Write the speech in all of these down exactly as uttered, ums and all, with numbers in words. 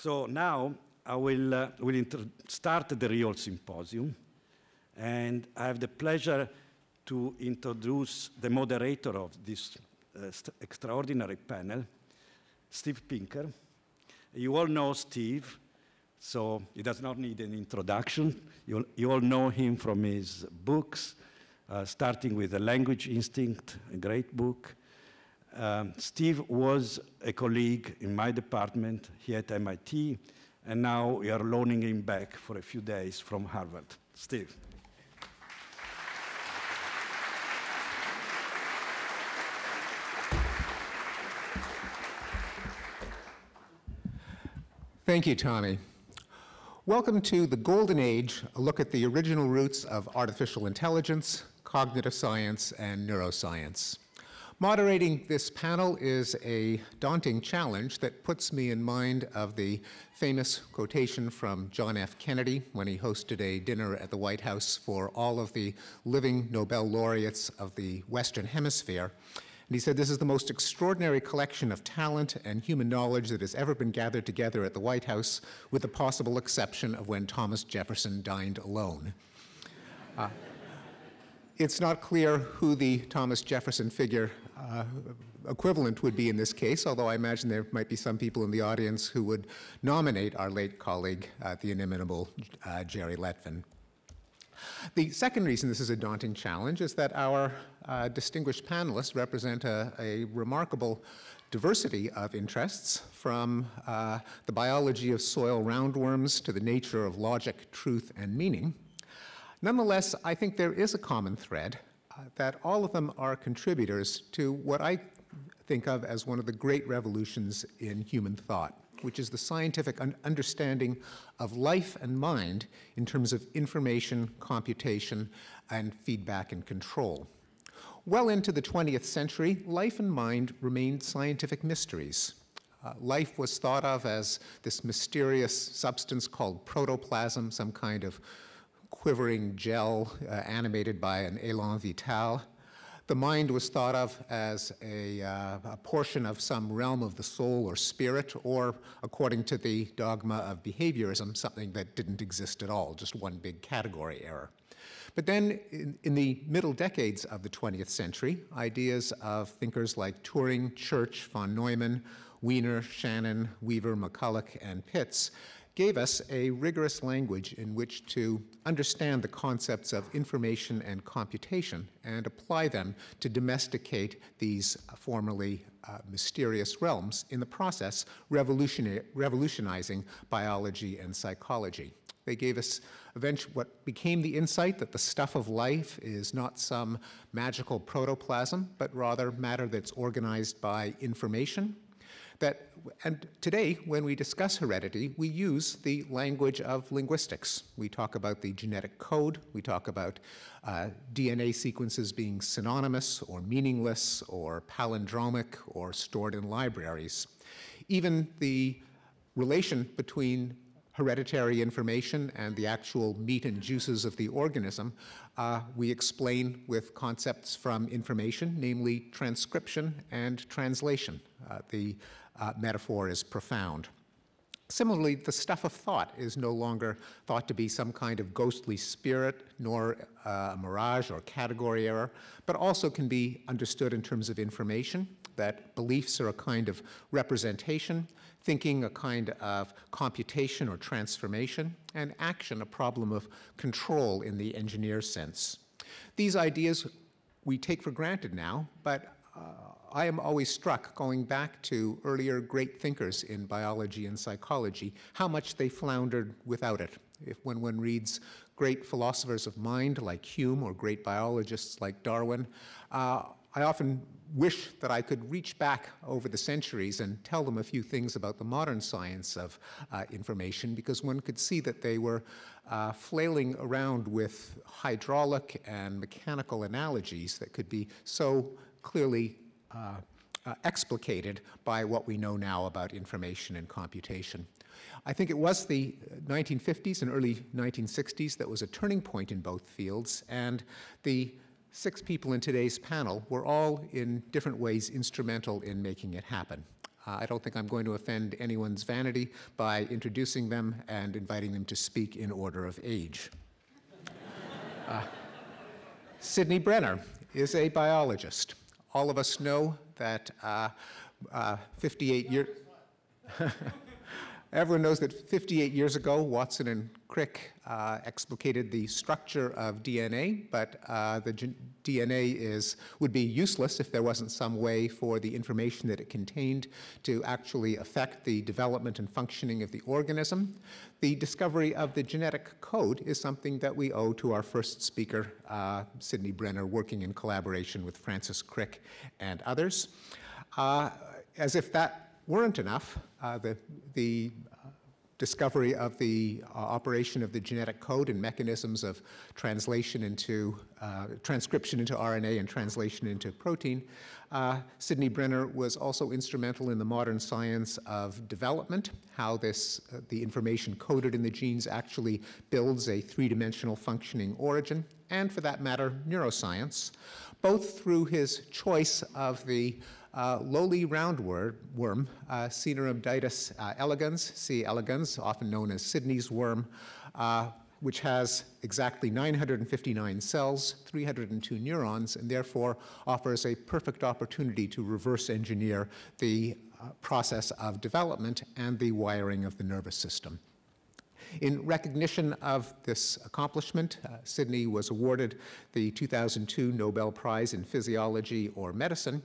So now I will uh, will inter start the real symposium, and I have the pleasure to introduce the moderator of this uh, extraordinary panel, Steve Pinker. You all know Steve, so he does not need an introduction. You, you all know him from his books, uh, starting with The Language Instinct, a great book. Um, Steve was a colleague in my department here at M I T, and now we are loaning him back for a few days from Harvard. Steve. Thank you, Tommy. Welcome to The Golden Age, a look at the original roots of artificial intelligence, cognitive science, and neuroscience. Moderating this panel is a daunting challenge that puts me in mind of the famous quotation from John F. Kennedy when he hosted a dinner at the White House for all of the living Nobel laureates of the Western Hemisphere. And he said, "This is the most extraordinary collection of talent and human knowledge that has ever been gathered together at the White House, with the possible exception of when Thomas Jefferson dined alone." Uh, it's not clear who the Thomas Jefferson figure uh, equivalent would be in this case, although I imagine there might be some people in the audience who would nominate our late colleague, uh, the inimitable uh, Jerry Lettvin. The second reason this is a daunting challenge is that our uh, distinguished panelists represent a, a remarkable diversity of interests, from uh, the biology of soil roundworms to the nature of logic, truth, and meaning. Nonetheless, I think there is a common thread uh, that all of them are contributors to what I think of as one of the great revolutions in human thought, which is the scientific un understanding of life and mind in terms of information, computation, and feedback and control. Well into the twentieth century, life and mind remained scientific mysteries. Uh, life was thought of as this mysterious substance called protoplasm, some kind of quivering gel uh, animated by an élan vital. The mind was thought of as a, uh, a portion of some realm of the soul or spirit, or, according to the dogma of behaviorism, something that didn't exist at all, just one big category error. But then, in, in the middle decades of the twentieth century, ideas of thinkers like Turing, Church, von Neumann, Wiener, Shannon, Weaver, McCulloch, and Pitts gave us a rigorous language in which to understand the concepts of information and computation and apply them to domesticate these formerly uh, mysterious realms, in the process revolutionizing biology and psychology. They gave us eventually what became the insight that the stuff of life is not some magical protoplasm, but rather matter that's organized by information. That, and today, when we discuss heredity, we use the language of linguistics. We talk about the genetic code. We talk about uh, D N A sequences being synonymous or meaningless or palindromic or stored in libraries. Even the relation between hereditary information and the actual meat and juices of the organism, uh, we explain with concepts from information, namely transcription and translation. Uh, the uh, metaphor is profound. Similarly, the stuff of thought is no longer thought to be some kind of ghostly spirit, nor uh, a mirage or category error, but also can be understood in terms of information, that beliefs are a kind of representation, thinking a kind of computation or transformation, and action a problem of control in the engineer sense. These ideas we take for granted now, but uh, I am always struck, going back to earlier great thinkers in biology and psychology, how much they floundered without it. If when one reads great philosophers of mind like Hume or great biologists like Darwin, uh, I often wish that I could reach back over the centuries and tell them a few things about the modern science of uh, information, because one could see that they were uh, flailing around with hydraulic and mechanical analogies that could be so clearly uh, uh, explicated by what we know now about information and computation. I think it was the nineteen fifties and early nineteen sixties that was a turning point in both fields, and the six people in today's panel were all in different ways instrumental in making it happen. Uh, I don't think I'm going to offend anyone's vanity by introducing them and inviting them to speak in order of age. Uh, Sydney Brenner is a biologist. All of us know that uh, uh, fifty-eight years... Everyone knows that fifty-eight years ago, Watson and Crick uh, explicated the structure of D N A, but uh, the D N A is, would be useless if there wasn't some way for the information that it contained to actually affect the development and functioning of the organism. The discovery of the genetic code is something that we owe to our first speaker, uh, Sydney Brenner, working in collaboration with Francis Crick and others. Uh, as if that weren't enough, uh, the, the discovery of the uh, operation of the genetic code and mechanisms of translation into, uh, transcription into R N A and translation into protein. Uh, Sydney Brenner was also instrumental in the modern science of development, how this, uh, the information coded in the genes actually builds a three-dimensional functioning origin, and for that matter, neuroscience, both through his choice of the Uh, lowly roundworm, uh, Caenorhabditis uh, elegans, C. elegans, often known as Sydney's worm, uh, which has exactly nine hundred fifty-nine cells, three hundred two neurons, and therefore offers a perfect opportunity to reverse engineer the uh, process of development and the wiring of the nervous system. In recognition of this accomplishment, uh, Sydney was awarded the two thousand two Nobel Prize in Physiology or Medicine,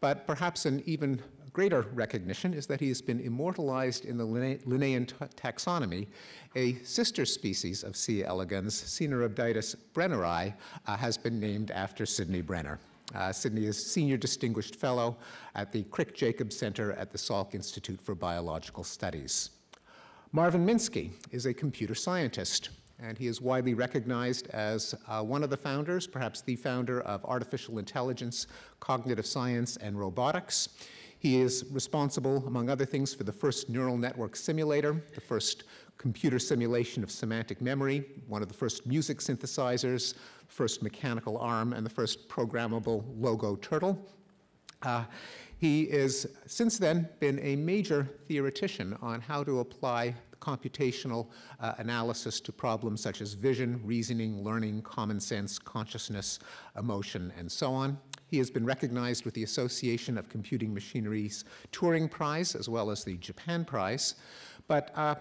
but perhaps an even greater recognition is that he has been immortalized in the Linnaean taxonomy. A sister species of C. elegans, Caenorhabditis brenneri, uh, has been named after Sydney Brenner. Uh, Sydney is Senior Distinguished Fellow at the Crick-Jacob Center at the Salk Institute for Biological Studies. Marvin Minsky is a computer scientist, and he is widely recognized as uh, one of the founders, perhaps the founder of artificial intelligence, cognitive science, and robotics. He is responsible, among other things, for the first neural network simulator, the first computer simulation of semantic memory, one of the first music synthesizers, first mechanical arm, and the first programmable logo turtle. Uh, He has since then been a major theoretician on how to apply computational uh, analysis to problems such as vision, reasoning, learning, common sense, consciousness, emotion, and so on. He has been recognized with the Association of Computing Machinery's Turing Prize, as well as the Japan Prize. But uh,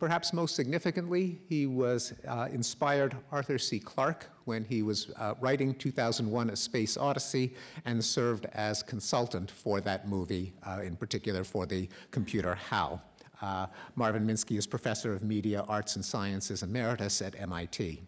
perhaps most significantly, he was uh, inspired Arthur C. Clarke when he was uh, writing two thousand one A Space Odyssey and served as consultant for that movie, uh, in particular for the computer HAL. Uh, Marvin Minsky is Professor of Media, Arts, and Sciences Emeritus at M I T.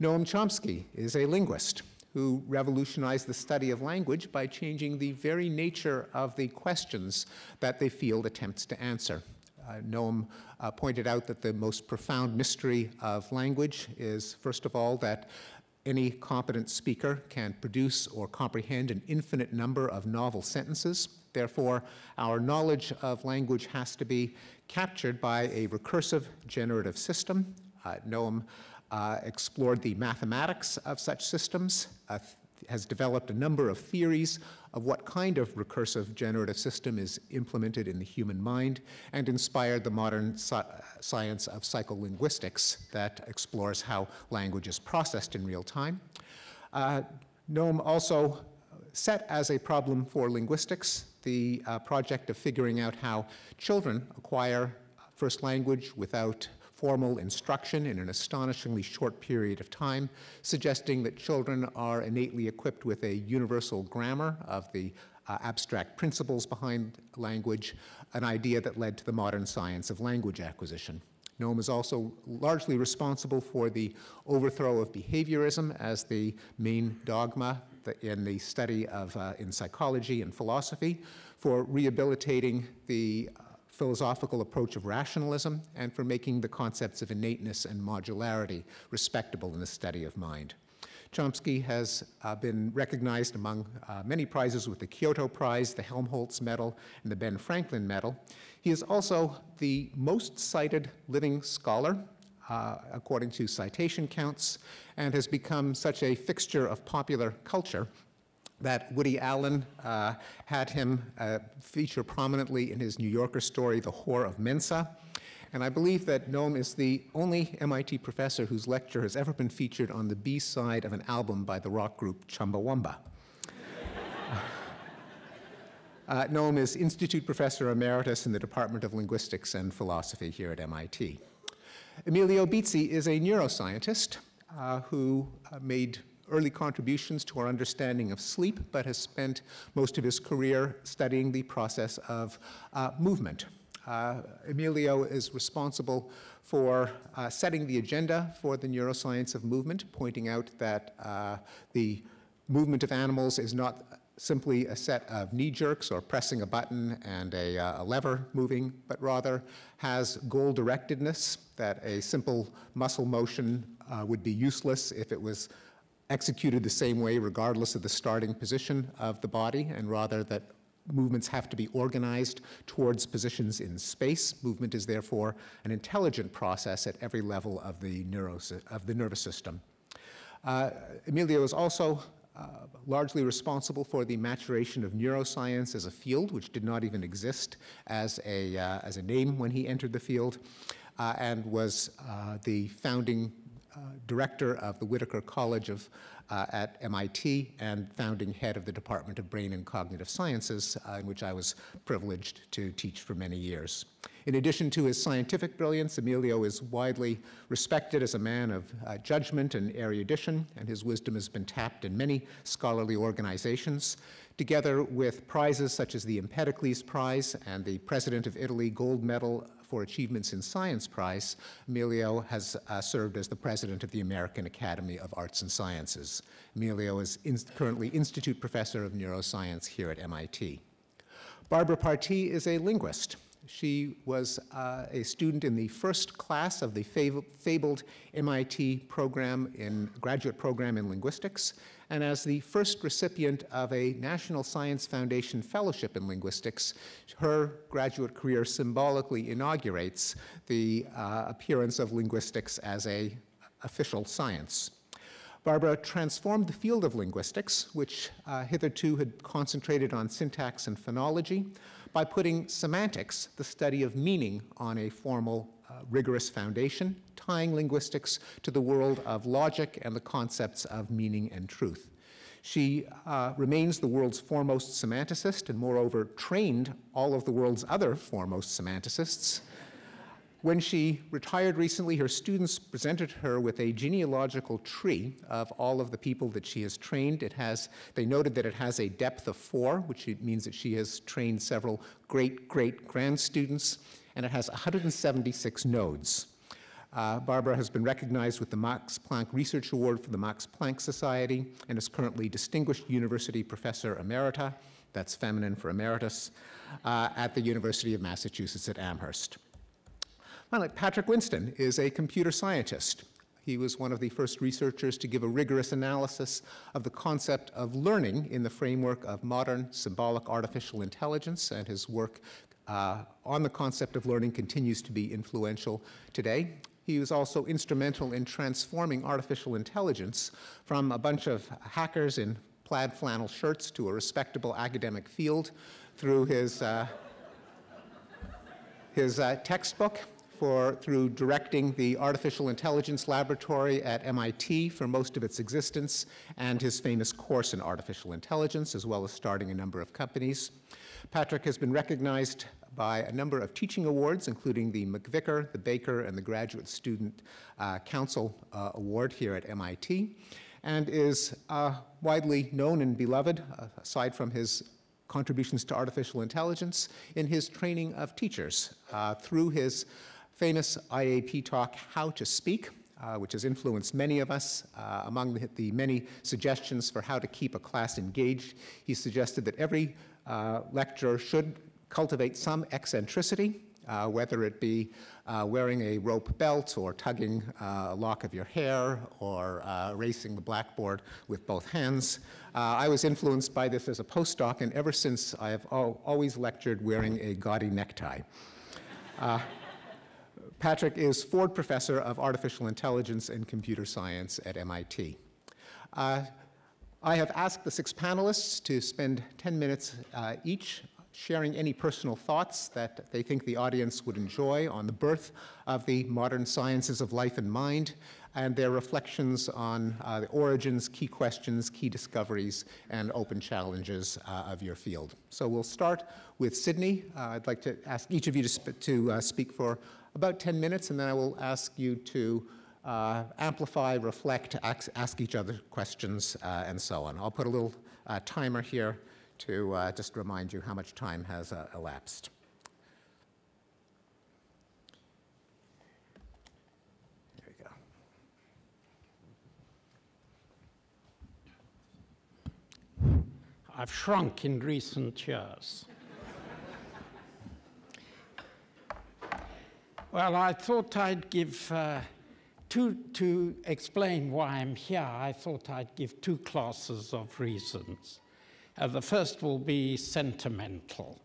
Noam Chomsky is a linguist who revolutionized the study of language by changing the very nature of the questions that the field attempts to answer. Uh, Noam uh, pointed out that the most profound mystery of language is, first of all, that any competent speaker can produce or comprehend an infinite number of novel sentences. Therefore, our knowledge of language has to be captured by a recursive generative system. Uh, Noam uh, explored the mathematics of such systems, uh, has developed a number of theories of what kind of recursive generative system is implemented in the human mind, and inspired the modern sci- science of psycholinguistics that explores how language is processed in real time. Uh, Noam also set as a problem for linguistics the uh, project of figuring out how children acquire first language without formal instruction in an astonishingly short period of time, suggesting that children are innately equipped with a universal grammar of the uh, abstract principles behind language, an idea that led to the modern science of language acquisition. Noam is also largely responsible for the overthrow of behaviorism as the main dogma in the study of, uh, in psychology and philosophy, for rehabilitating the uh, philosophical approach of rationalism, and for making the concepts of innateness and modularity respectable in the study of mind. Chomsky has uh, been recognized among uh, many prizes with the Kyoto Prize, the Helmholtz Medal, and the Ben Franklin Medal. He is also the most cited living scholar, uh, according to citation counts, and has become such a fixture of popular culture that Woody Allen uh, had him uh, feature prominently in his New Yorker story, The Whore of Mensa. And I believe that Noam is the only M I T professor whose lecture has ever been featured on the B-side of an album by the rock group Chumbawamba. uh, Noam is Institute Professor Emeritus in the Department of Linguistics and Philosophy here at M I T. Emilio Bizzi is a neuroscientist uh, who uh, made early contributions to our understanding of sleep, but has spent most of his career studying the process of uh, movement. Uh, Emilio is responsible for uh, setting the agenda for the neuroscience of movement, pointing out that uh, the movement of animals is not simply a set of knee jerks or pressing a button and a, uh, a lever moving, but rather has goal directedness, that a simple muscle motion uh, would be useless if it was executed the same way regardless of the starting position of the body, and rather that movements have to be organized towards positions in space. Movement is therefore an intelligent process at every level of the, neuros of the nervous system. Uh, Emilio is also uh, largely responsible for the maturation of neuroscience as a field, which did not even exist as a, uh, as a name when he entered the field, uh, and was uh, the founding uh, director of the Whitaker College of Uh, at M I T and founding head of the Department of Brain and Cognitive Sciences, uh, in which I was privileged to teach for many years. In addition to his scientific brilliance, Emilio is widely respected as a man of uh, judgment and erudition, and his wisdom has been tapped in many scholarly organizations. Together with prizes such as the Empedocles Prize and the President of Italy Gold Medal for Achievements in Science Prize, Emilio has uh, served as the President of the American Academy of Arts and Sciences. Emilio is in currently Institute Professor of Neuroscience here at M I T. Barbara Partee is a linguist. She was uh, a student in the first class of the fab fabled M I T program in graduate program in linguistics, and as the first recipient of a National Science Foundation Fellowship in Linguistics, her graduate career symbolically inaugurates the uh, appearance of linguistics as an official science. Barbara transformed the field of linguistics, which uh, hitherto had concentrated on syntax and phonology, by putting semantics, the study of meaning, on a formal, uh, rigorous foundation, tying linguistics to the world of logic and the concepts of meaning and truth. She uh, remains the world's foremost semanticist and, moreover, trained all of the world's other foremost semanticists. When she retired recently, her students presented her with a genealogical tree of all of the people that she has trained. It has, they noted that it has a depth of four, which means that she has trained several great-great-grand students, and it has one hundred seventy-six nodes. Uh, Barbara has been recognized with the Max Planck Research Award for the Max Planck Society and is currently Distinguished University Professor Emerita, that's feminine for emeritus, uh, at the University of Massachusetts at Amherst. Patrick Winston is a computer scientist. He was one of the first researchers to give a rigorous analysis of the concept of learning in the framework of modern symbolic artificial intelligence, and his work uh, on the concept of learning continues to be influential today. He was also instrumental in transforming artificial intelligence from a bunch of hackers in plaid flannel shirts to a respectable academic field through his, uh, his uh, textbook, For, through directing the Artificial Intelligence Laboratory at M I T for most of its existence, and his famous course in artificial intelligence, as well as starting a number of companies. Patrick has been recognized by a number of teaching awards, including the McVicker, the Baker, and the Graduate Student uh, Council uh, Award here at M I T, and is uh, widely known and beloved, uh, aside from his contributions to artificial intelligence, in his training of teachers uh, through his famous I A P talk, How to Speak, uh, which has influenced many of us. Uh, among the, the many suggestions for how to keep a class engaged, he suggested that every uh, lecturer should cultivate some eccentricity, uh, whether it be uh, wearing a rope belt or tugging uh, a lock of your hair or uh, erasing the blackboard with both hands. Uh, I was influenced by this as a postdoc, and ever since I have al always lectured wearing a gaudy necktie. Uh, Patrick is Ford Professor of Artificial Intelligence and Computer Science at M I T. Uh, I have asked the six panelists to spend ten minutes uh, each sharing any personal thoughts that they think the audience would enjoy on the birth of the modern sciences of life and mind, and their reflections on uh, the origins, key questions, key discoveries, and open challenges uh, of your field. So we'll start with Sydney. Uh, I'd like to ask each of you to, sp to uh, speak for about ten minutes, and then I will ask you to uh, amplify, reflect, ask, ask each other questions, uh, and so on. I'll put a little uh, timer here to uh, just remind you how much time has uh, elapsed. There you go. I've shrunk in recent years. Well, I thought I'd give, uh, two, to explain why I'm here, I thought I'd give two classes of reasons. Uh, the first will be sentimental,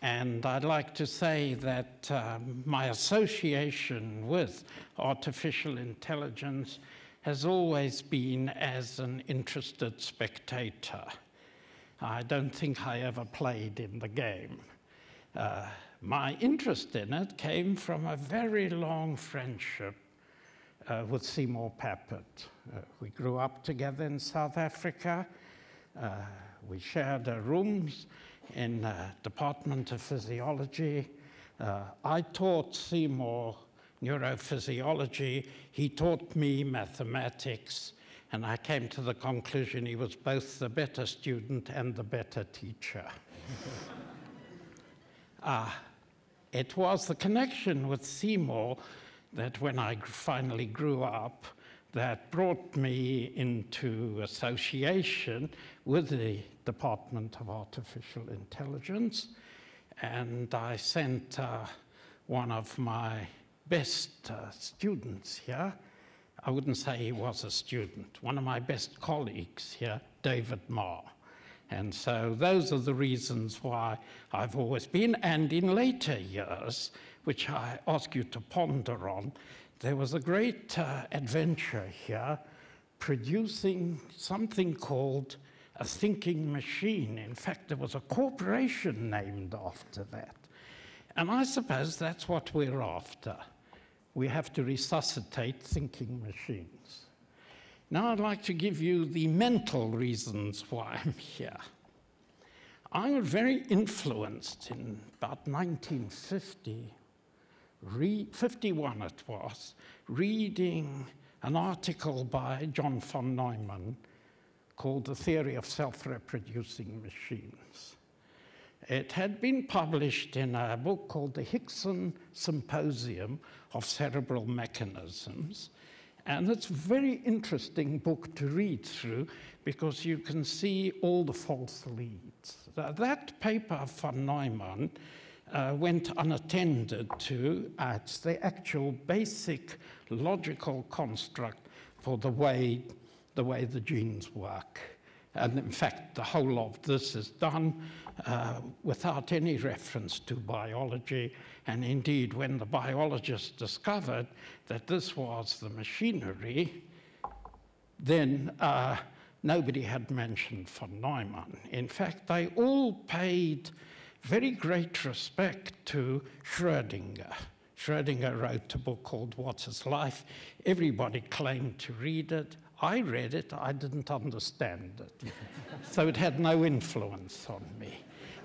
and I'd like to say that um, my association with artificial intelligence has always been as an interested spectator. I don't think I ever played in the game. Uh, my interest in it came from a very long friendship uh, with Seymour Papert. Uh, we grew up together in South Africa. Uh, We shared uh, rooms in the uh, Department of Physiology. Uh, I taught Seymour neurophysiology. He taught me mathematics. And I came to the conclusion he was both the better student and the better teacher. uh, it was the connection with Seymour that when I finally grew up, that brought me into association with the Department of Artificial Intelligence, and I sent uh, one of my best uh, students here. I wouldn't say he was a student. One of my best colleagues here, David Marr. And so those are the reasons why I've always been, and in later years, which I ask you to ponder on, there was a great uh, adventure here producing something called a thinking machine. In fact, there was a corporation named after that. And I suppose that's what we're after. We have to resuscitate thinking machines. Now I'd like to give you the mental reasons why I'm here. I was very influenced in about nineteen fifty. Re fifty-one it was, reading an article by John von Neumann called The Theory of Self-Reproducing Machines. It had been published in a book called The Hickson Symposium of Cerebral Mechanisms, and it's a very interesting book to read through because you can see all the false leads. That paper von Neumann Uh, went unattended to. Uh, it's the actual basic logical construct for the way the way the genes work. And in fact, the whole of this is done uh, without any reference to biology. And indeed, when the biologists discovered that this was the machinery, then uh, nobody had mentioned von Neumann. In fact, they all paid very great respect to Schrödinger. Schrödinger wrote a book called What is Life? Everybody claimed to read it. I read it, I didn't understand it. So it had no influence on me.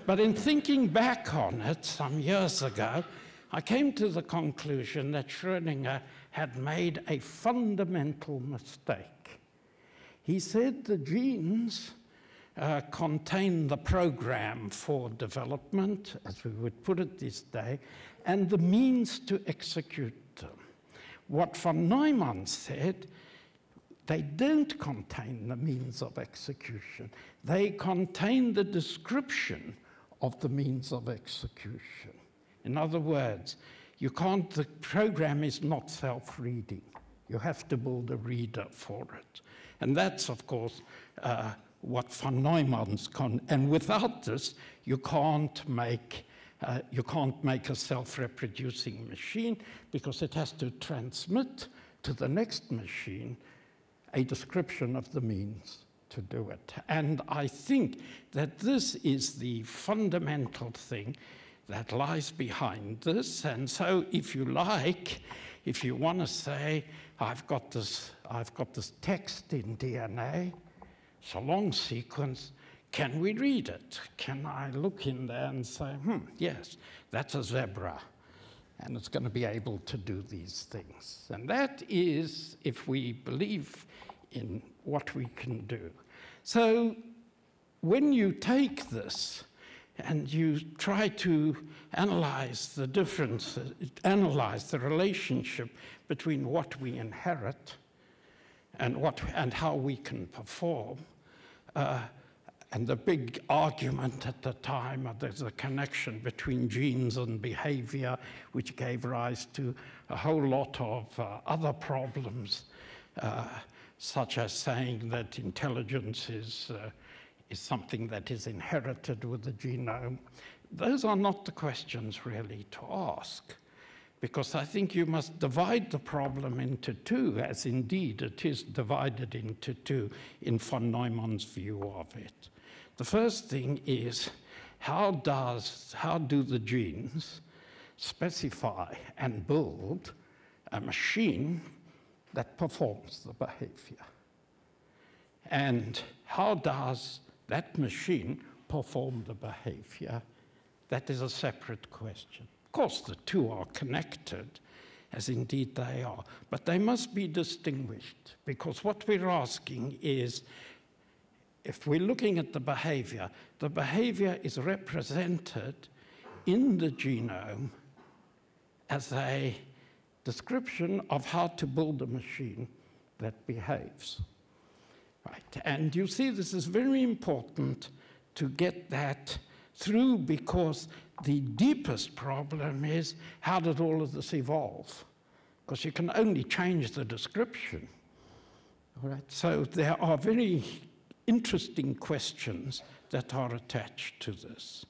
But in thinking back on it some years ago, I came to the conclusion that Schrödinger had made a fundamental mistake. He said the genes Uh, contain the program for development, as we would put it this day, and the means to execute them. What von Neumann said, they don't contain the means of execution. They contain the description of the means of execution. In other words, you can't, the program is not self-reading. You have to build a reader for it. And that's, of course, uh, what von Neumann's con and without this, you can't make uh, you can't make a self-reproducing machine because it has to transmit to the next machine a description of the means to do it. And I think that this is the fundamental thing that lies behind this. And so if you like, if you want to say, I've got this, I've got this text in D N A, it's a long sequence, can we read it? Can I look in there and say, hmm, yes, that's a zebra, and it's going to be able to do these things. And that is if we believe in what we can do. So when you take this and you try to analyze the differences, analyze the relationship between what we inherit and, what, and how we can perform, uh, and the big argument at the time, there's a connection between genes and behavior, which gave rise to a whole lot of uh, other problems, uh, such as saying that intelligence is, uh, is something that is inherited with the genome. Those are not the questions really to ask, because I think you must divide the problem into two, as indeed it is divided into two in von Neumann's view of it. The first thing is, how does, how do the genes specify and build a machine that performs the behavior? And how does that machine perform the behavior? That is a separate question. Of course, the two are connected, as indeed they are, but they must be distinguished, because what we're asking is, if we're looking at the behavior, the behavior is represented in the genome as a description of how to build a machine that behaves. Right. And you see, this is very important to get that through, because the deepest problem is, how did all of this evolve? Because you can only change the description. All right. So there are very interesting questions that are attached to this.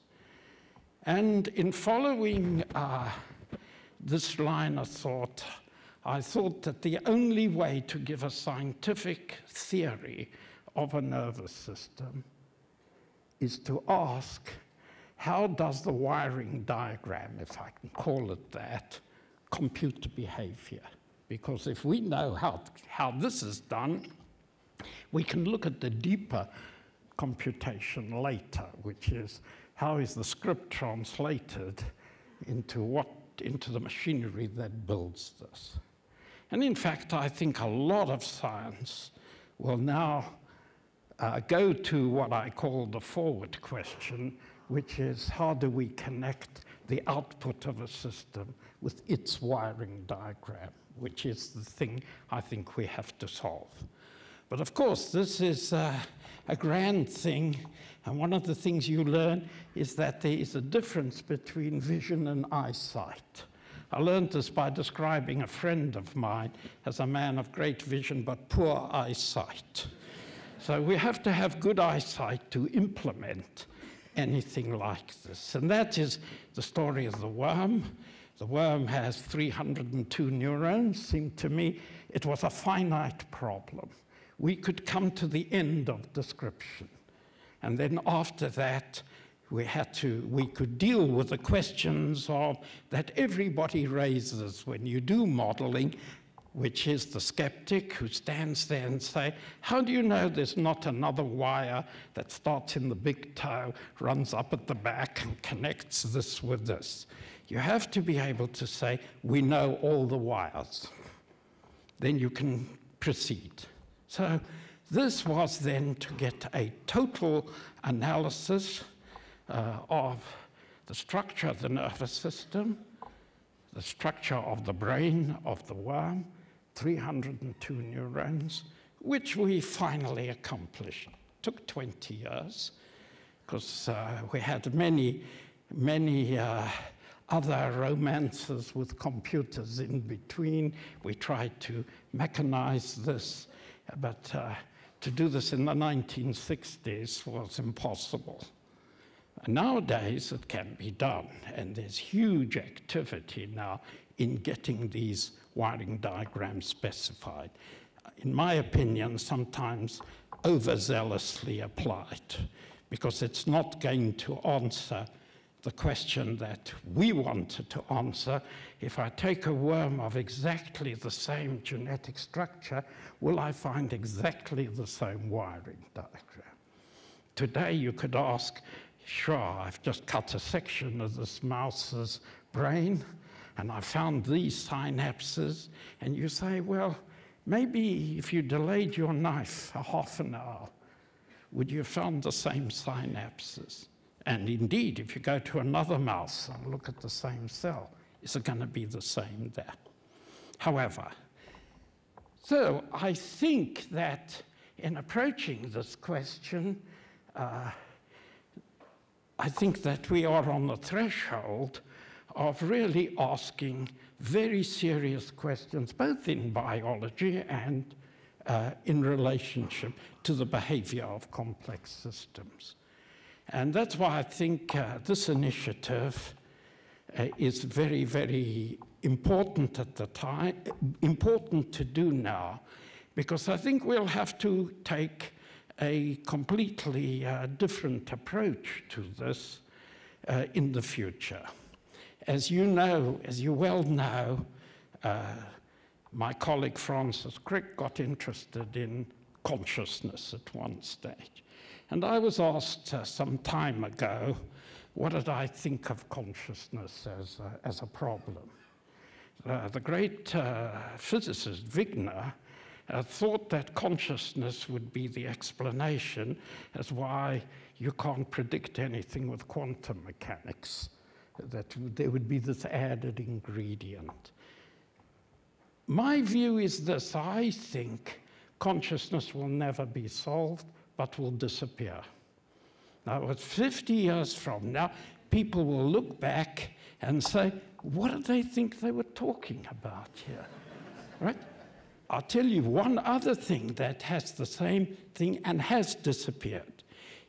And in following uh, this line of thought, I thought that the only way to give a scientific theory of a nervous system is to ask, how does the wiring diagram, if I can call it that, compute behavior? Because if we know how, how this is done, we can look at the deeper computation later, which is, how is the script translated into what, into the machinery that builds this? And in fact, I think a lot of science will now uh, go to what I call the forward question, which is, how do we connect the output of a system with its wiring diagram, which is the thing I think we have to solve. But of course, this is uh, a grand thing, and one of the things you learn is that there is a difference between vision and eyesight. I learned this by describing a friend of mine as a man of great vision but poor eyesight. So we have to have good eyesight to implement anything like this. And that is the story of the worm. The worm has three hundred and two neurons. Seemed to me it was a finite problem. We could come to the end of description. And then after that, we had to, we could deal with the questions of, that everybody raises when you do modeling, which is the skeptic who stands there and say, how do you know there's not another wire that starts in the big toe, runs up at the back, and connects this with this? You have to be able to say, we know all the wires. Then you can proceed. So this was then to get a total analysis uh, of the structure of the nervous system, the structure of the brain of the worm, three hundred and two neurons, which we finally accomplished. It took twenty years, because uh, we had many, many uh, other romances with computers in between. We tried to mechanize this. But uh, to do this in the nineteen sixties was impossible. And nowadays, it can be done. And there's huge activity now in getting these wiring diagrams specified. In my opinion, sometimes overzealously applied, because it's not going to answer the question that we wanted to answer. If I take a worm of exactly the same genetic structure, will I find exactly the same wiring diagram? Today you could ask, sure, I've just cut a section of this mouse's brain, and I found these synapses, and you say, well, maybe if you delayed your knife a half an hour, would you have found the same synapses? And indeed, if you go to another mouse and look at the same cell, is it going to be the same there? However, so I think that in approaching this question, uh, I think that we are on the threshold of really asking very serious questions, both in biology and uh, in relationship to the behavior of complex systems. And that's why I think uh, this initiative uh, is very, very important at the time, important to do now, because I think we'll have to take a completely uh, different approach to this uh, in the future. As you know, as you well know, uh, my colleague Francis Crick got interested in consciousness at one stage. And I was asked uh, some time ago, what did I think of consciousness as a, as a problem? Uh, the great uh, physicist Wiener uh, thought that consciousness would be the explanation as why you can't predict anything with quantum mechanics, that there would be this added ingredient. My view is this: I think consciousness will never be solved, but will disappear. Now, it's fifty years from now, people will look back and say, what did they think they were talking about here? Right? I'll tell you one other thing that has the same thing and has disappeared.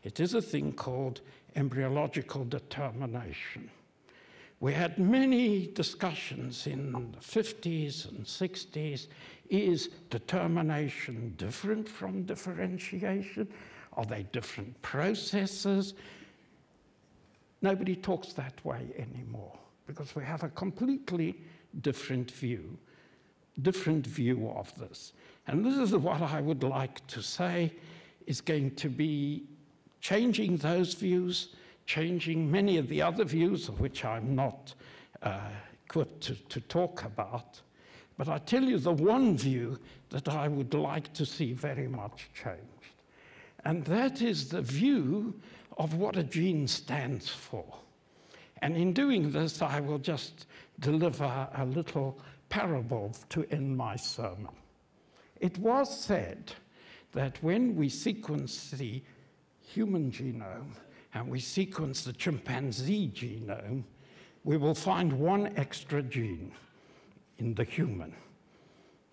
It is a thing called embryological determination. We had many discussions in the fifties and sixties. Is determination different from differentiation? Are they different processes? Nobody talks that way anymore, because we have a completely different view, different view of this. And this is what I would like to say is going to be changing those views, changing many of the other views, of which I'm not uh, equipped to, to talk about. But I tell you the one view that I would like to see very much changed. And that is the view of what a gene stands for. And in doing this, I will just deliver a little parable to end my sermon. It was said that when we sequence the human genome, and we sequence the chimpanzee genome, we will find one extra gene in the human.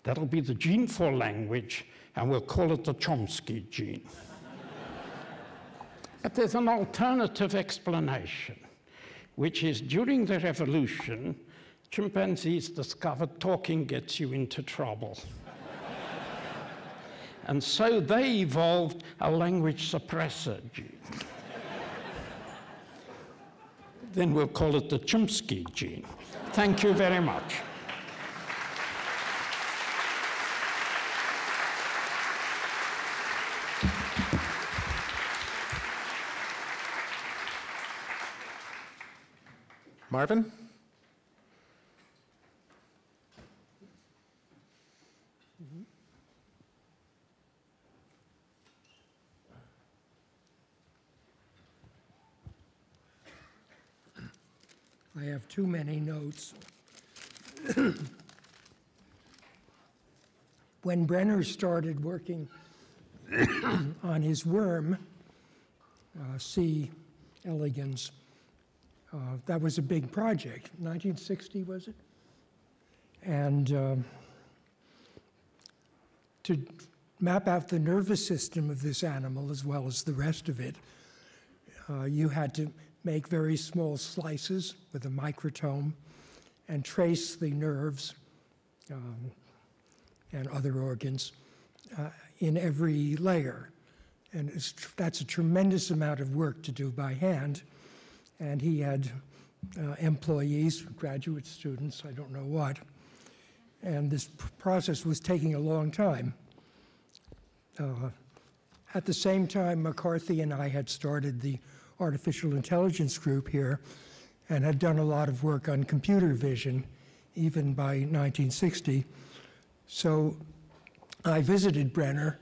That'll be the gene for language, and we'll call it the Chomsky gene. But there's an alternative explanation, which is during the revolution, chimpanzees discovered talking gets you into trouble. And so they evolved a language suppressor gene. Then we'll call it the Chomsky gene. Thank you very much. Marvin? I have too many notes. When Brenner started working on his worm, uh, C. elegans, uh, that was a big project. nineteen sixty, was it? And uh, to map out the nervous system of this animal as well as the rest of it, uh, you had to make very small slices with a microtome and trace the nerves um, and other organs uh, in every layer. And it's, that's a tremendous amount of work to do by hand. And he had uh, employees, graduate students, I don't know what. And this process was taking a long time. Uh, at the same time, McCarthy and I had started the artificial intelligence group here and had done a lot of work on computer vision, even by nineteen sixty. So I visited Brenner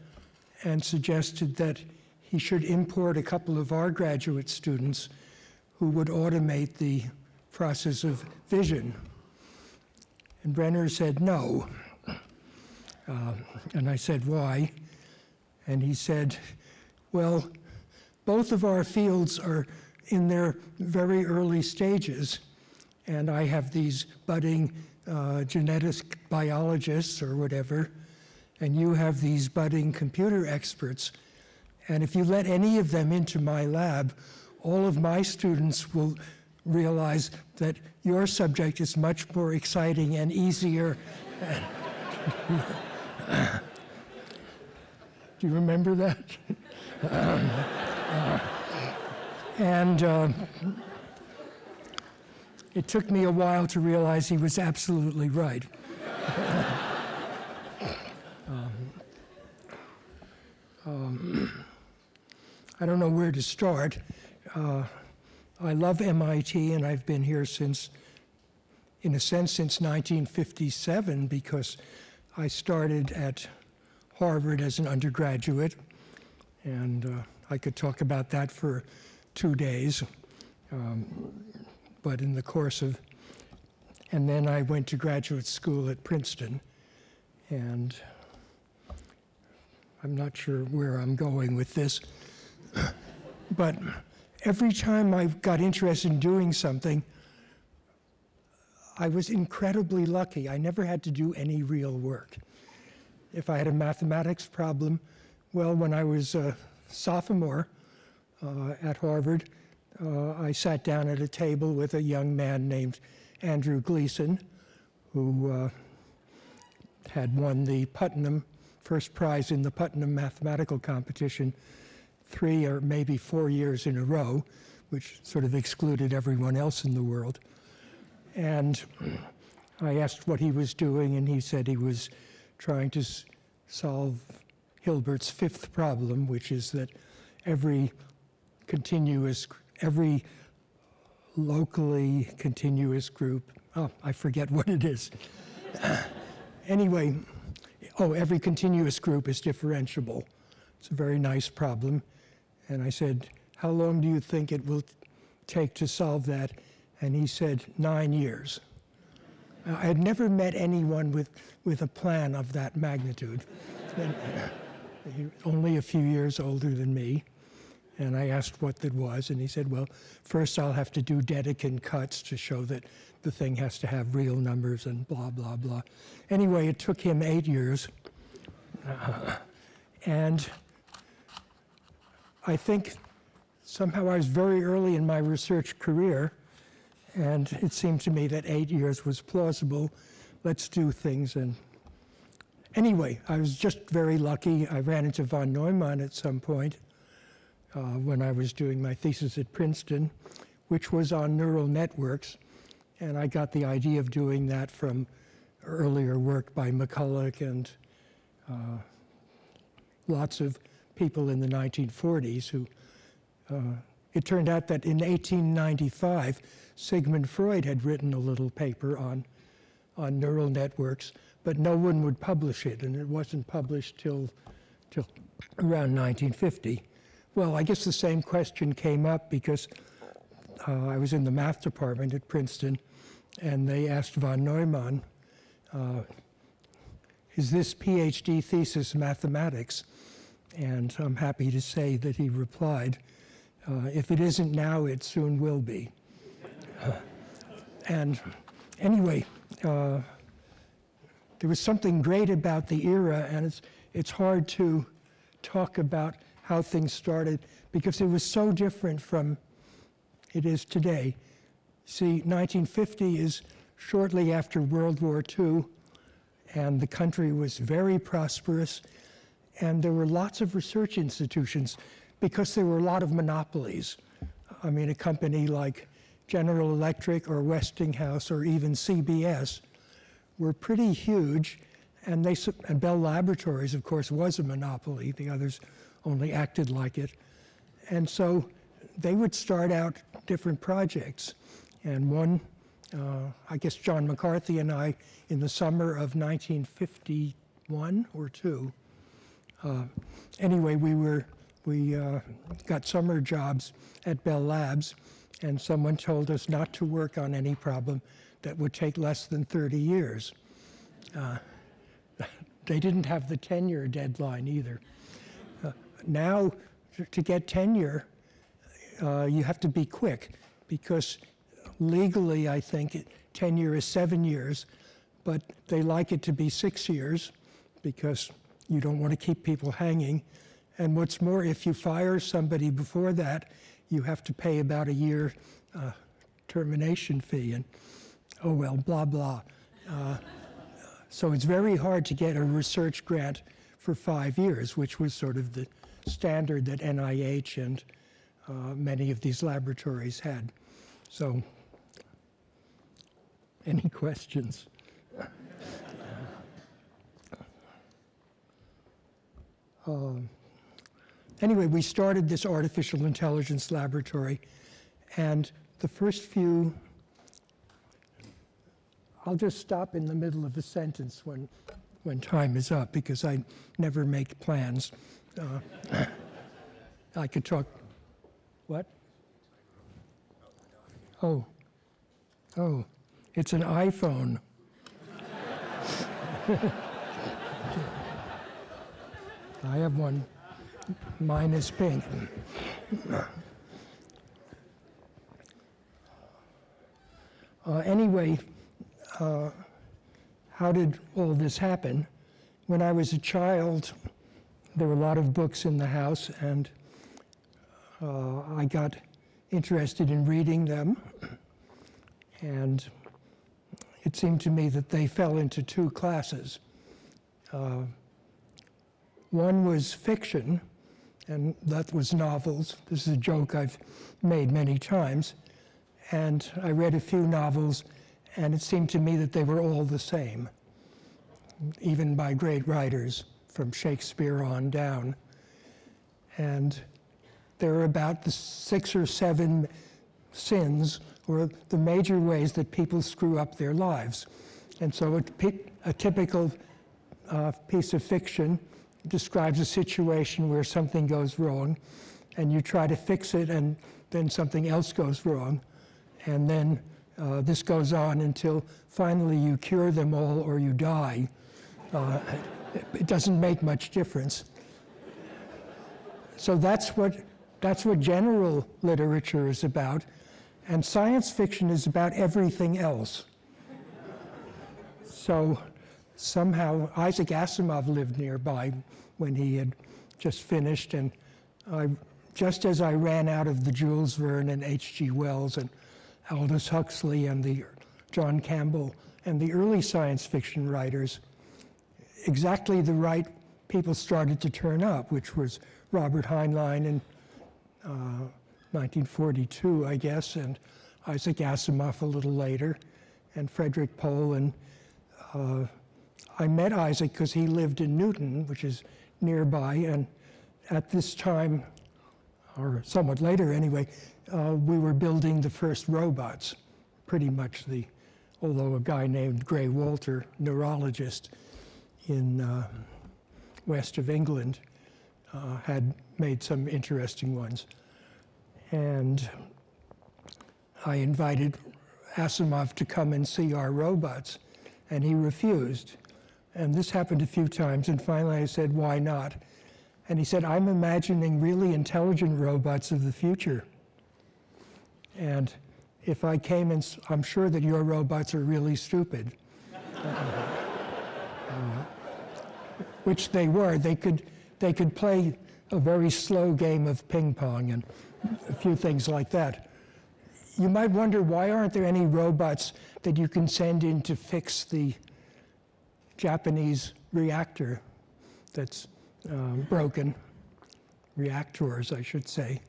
and suggested that he should import a couple of our graduate students who would automate the process of vision. And Brenner said no. Uh, and I said, why? And he said, well, both of our fields are in their very early stages, and I have these budding uh, genetic biologists or whatever, and you have these budding computer experts. And if you let any of them into my lab, all of my students will realize that your subject is much more exciting and easier. Do you remember that? um, uh, and uh, it took me a while to realize he was absolutely right. um, um, I don't know where to start. Uh, I love M I T, and I've been here since, in a sense, since nineteen fifty-seven, because I started at Harvard as an undergraduate, and uh, I could talk about that for two days. Um, but in the course of, and then I went to graduate school at Princeton, and I'm not sure where I'm going with this, but every time I got interested in doing something, I was incredibly lucky. I never had to do any real work. If I had a mathematics problem, well, when I was a sophomore uh, at Harvard, uh, I sat down at a table with a young man named Andrew Gleason, who uh, had won the Putnam, first prize in the Putnam mathematical competition three or maybe four years in a row, which sort of excluded everyone else in the world. And I asked what he was doing, and he said he was trying to solve Hilbert's fifth problem, which is that every continuous, every locally continuous group, oh, I forget what it is. Anyway, oh, every continuous group is differentiable. It's a very nice problem. And I said, how long do you think it will take to solve that? And he said, nine years. I had never met anyone with, with a plan of that magnitude. And, uh, he was only a few years older than me. And I asked what that was. And he said, well, first I'll have to do Dedekind cuts to show that the thing has to have real numbers and blah, blah, blah. Anyway, it took him eight years. Uh, and I think somehow I was very early in my research career. And it seemed to me that eight years was plausible. Let's do things. And anyway, I was just very lucky. I ran into von Neumann at some point uh, when I was doing my thesis at Princeton, which was on neural networks. And I got the idea of doing that from earlier work by McCulloch and uh, lots of people in the nineteen forties who uh, it turned out that in eighteen ninety-five, Sigmund Freud had written a little paper on, on neural networks, but no one would publish it, and it wasn't published till, till around nineteen fifty. Well, I guess the same question came up because uh, I was in the math department at Princeton, and they asked von Neumann, uh, is this PhD thesis mathematics? And I'm happy to say that he replied, Uh, if it isn't now, it soon will be. Uh, and anyway, uh, there was something great about the era, and it's, it's hard to talk about how things started because it was so different from it is today. See, nineteen fifty is shortly after World War Two, and the country was very prosperous, And there were lots of research institutions because there were a lot of monopolies. I mean, a company like General Electric or Westinghouse or even C B S were pretty huge. And, they, and Bell Laboratories, of course, was a monopoly. The others only acted like it. And so they would start out different projects. And one, uh, I guess John McCarthy and I, in the summer of nineteen fifty-one or two, uh, anyway, we, were, we uh, got summer jobs at Bell Labs. And someone told us not to work on any problem that would take less than thirty years. Uh, They didn't have the tenure deadline either. Uh, now, to get tenure, uh, you have to be quick, because legally, I think, tenure is seven years, but they like it to be six years, because you don't want to keep people hanging. And what's more, if you fire somebody before that, you have to pay about a year uh, termination fee, and oh well, blah, blah. Uh, So it's very hard to get a research grant for five years, which was sort of the standard that N I H and uh, many of these laboratories had. So, any questions? um, anyway, we started this artificial intelligence laboratory, and the first few I'll just stop in the middle of a sentence when, when time is up, because I never make plans. Uh, I could talk. What? Oh. Oh. It's an iPhone. I have one. Mine is pink. Uh, anyway. Uh, how did all this happen? When I was a child, there were a lot of books in the house, and uh, I got interested in reading them. And it seemed to me that they fell into two classes. Uh, one was fiction, and that was novels. This is a joke I've made many times. And I read a few novels, and it seemed to me that they were all the same, even by great writers, from Shakespeare on down. And there are about the six or seven sins, or the major ways that people screw up their lives. And so a, a typical uh, piece of fiction describes a situation where something goes wrong, and you try to fix it, and then something else goes wrong, and then Uh, this goes on until finally you cure them all or you die. Uh, it, it doesn't make much difference. So that's what, that's what general literature is about. And science fiction is about everything else. So somehow Isaac Asimov lived nearby when he had just finished. And I, just as I ran out of the Jules Verne and H G Wells and Aldous Huxley and the John Campbell and the early science fiction writers, exactly the right people started to turn up, which was Robert Heinlein in uh, nineteen forty-two, I guess, and Isaac Asimov a little later, and Frederick Pohl. And uh, I met Isaac because he lived in Newton, which is nearby, and at this time, or somewhat later anyway, Uh, we were building the first robots, pretty much the, although a guy named Gray Walter, neurologist in uh, west of England, uh, had made some interesting ones. And I invited Asimov to come and see our robots, and he refused. And this happened a few times, and finally I said, why not? And he said, I'm imagining really intelligent robots of the future. And if I came and I'm sure that your robots are really stupid, uh, uh, which they were. They could, they could play a very slow game of ping pong and a few things like that. You might wonder, why aren't there any robots that you can send in to fix the Japanese reactor that's um, broken, reactors, I should say.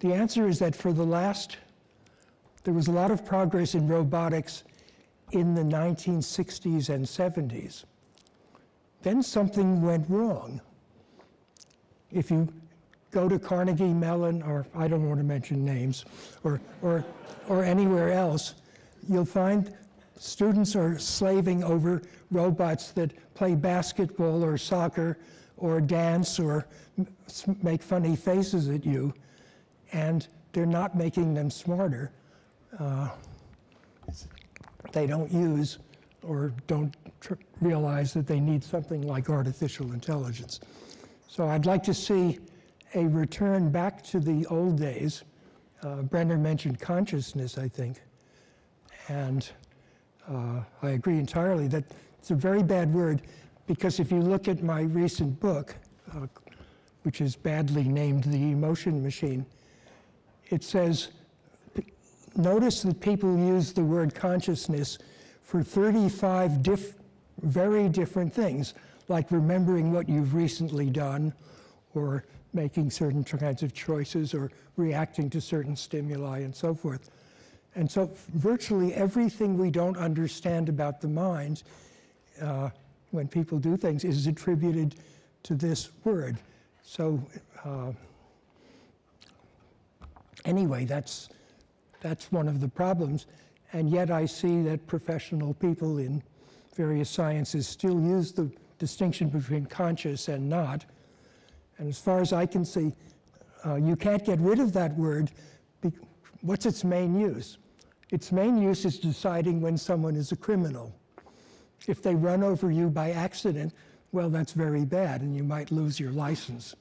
The answer is that for the last, there was a lot of progress in robotics in the nineteen sixties and seventies. Then something went wrong. If you go to Carnegie Mellon, or I don't want to mention names, or, or, or anywhere else, you'll find students are slaving over robots that play basketball or soccer or dance or make funny faces at you, and they're not making them smarter. Uh, they don't use or don't tr realize that they need something like artificial intelligence. So I'd like to see a return back to the old days. Uh, Brenner mentioned consciousness, I think, and uh, I agree entirely that it's a very bad word, because if you look at my recent book, uh, which is badly named The Emotion Machine, it says, notice that people use the word consciousness for thirty-five diff very different things, like remembering what you've recently done, or making certain kinds of choices, or reacting to certain stimuli, and so forth. And so virtually everything we don't understand about the mind, uh, when people do things, is attributed to this word. So uh, anyway, that's, that's one of the problems. And yet I see that professional people in various sciences still use the distinction between conscious and not. And as far as I can see, uh, you can't get rid of that word. What's its main use? Its main use is deciding when someone is a criminal. If they run over you by accident, well, that's very bad, and you might lose your license.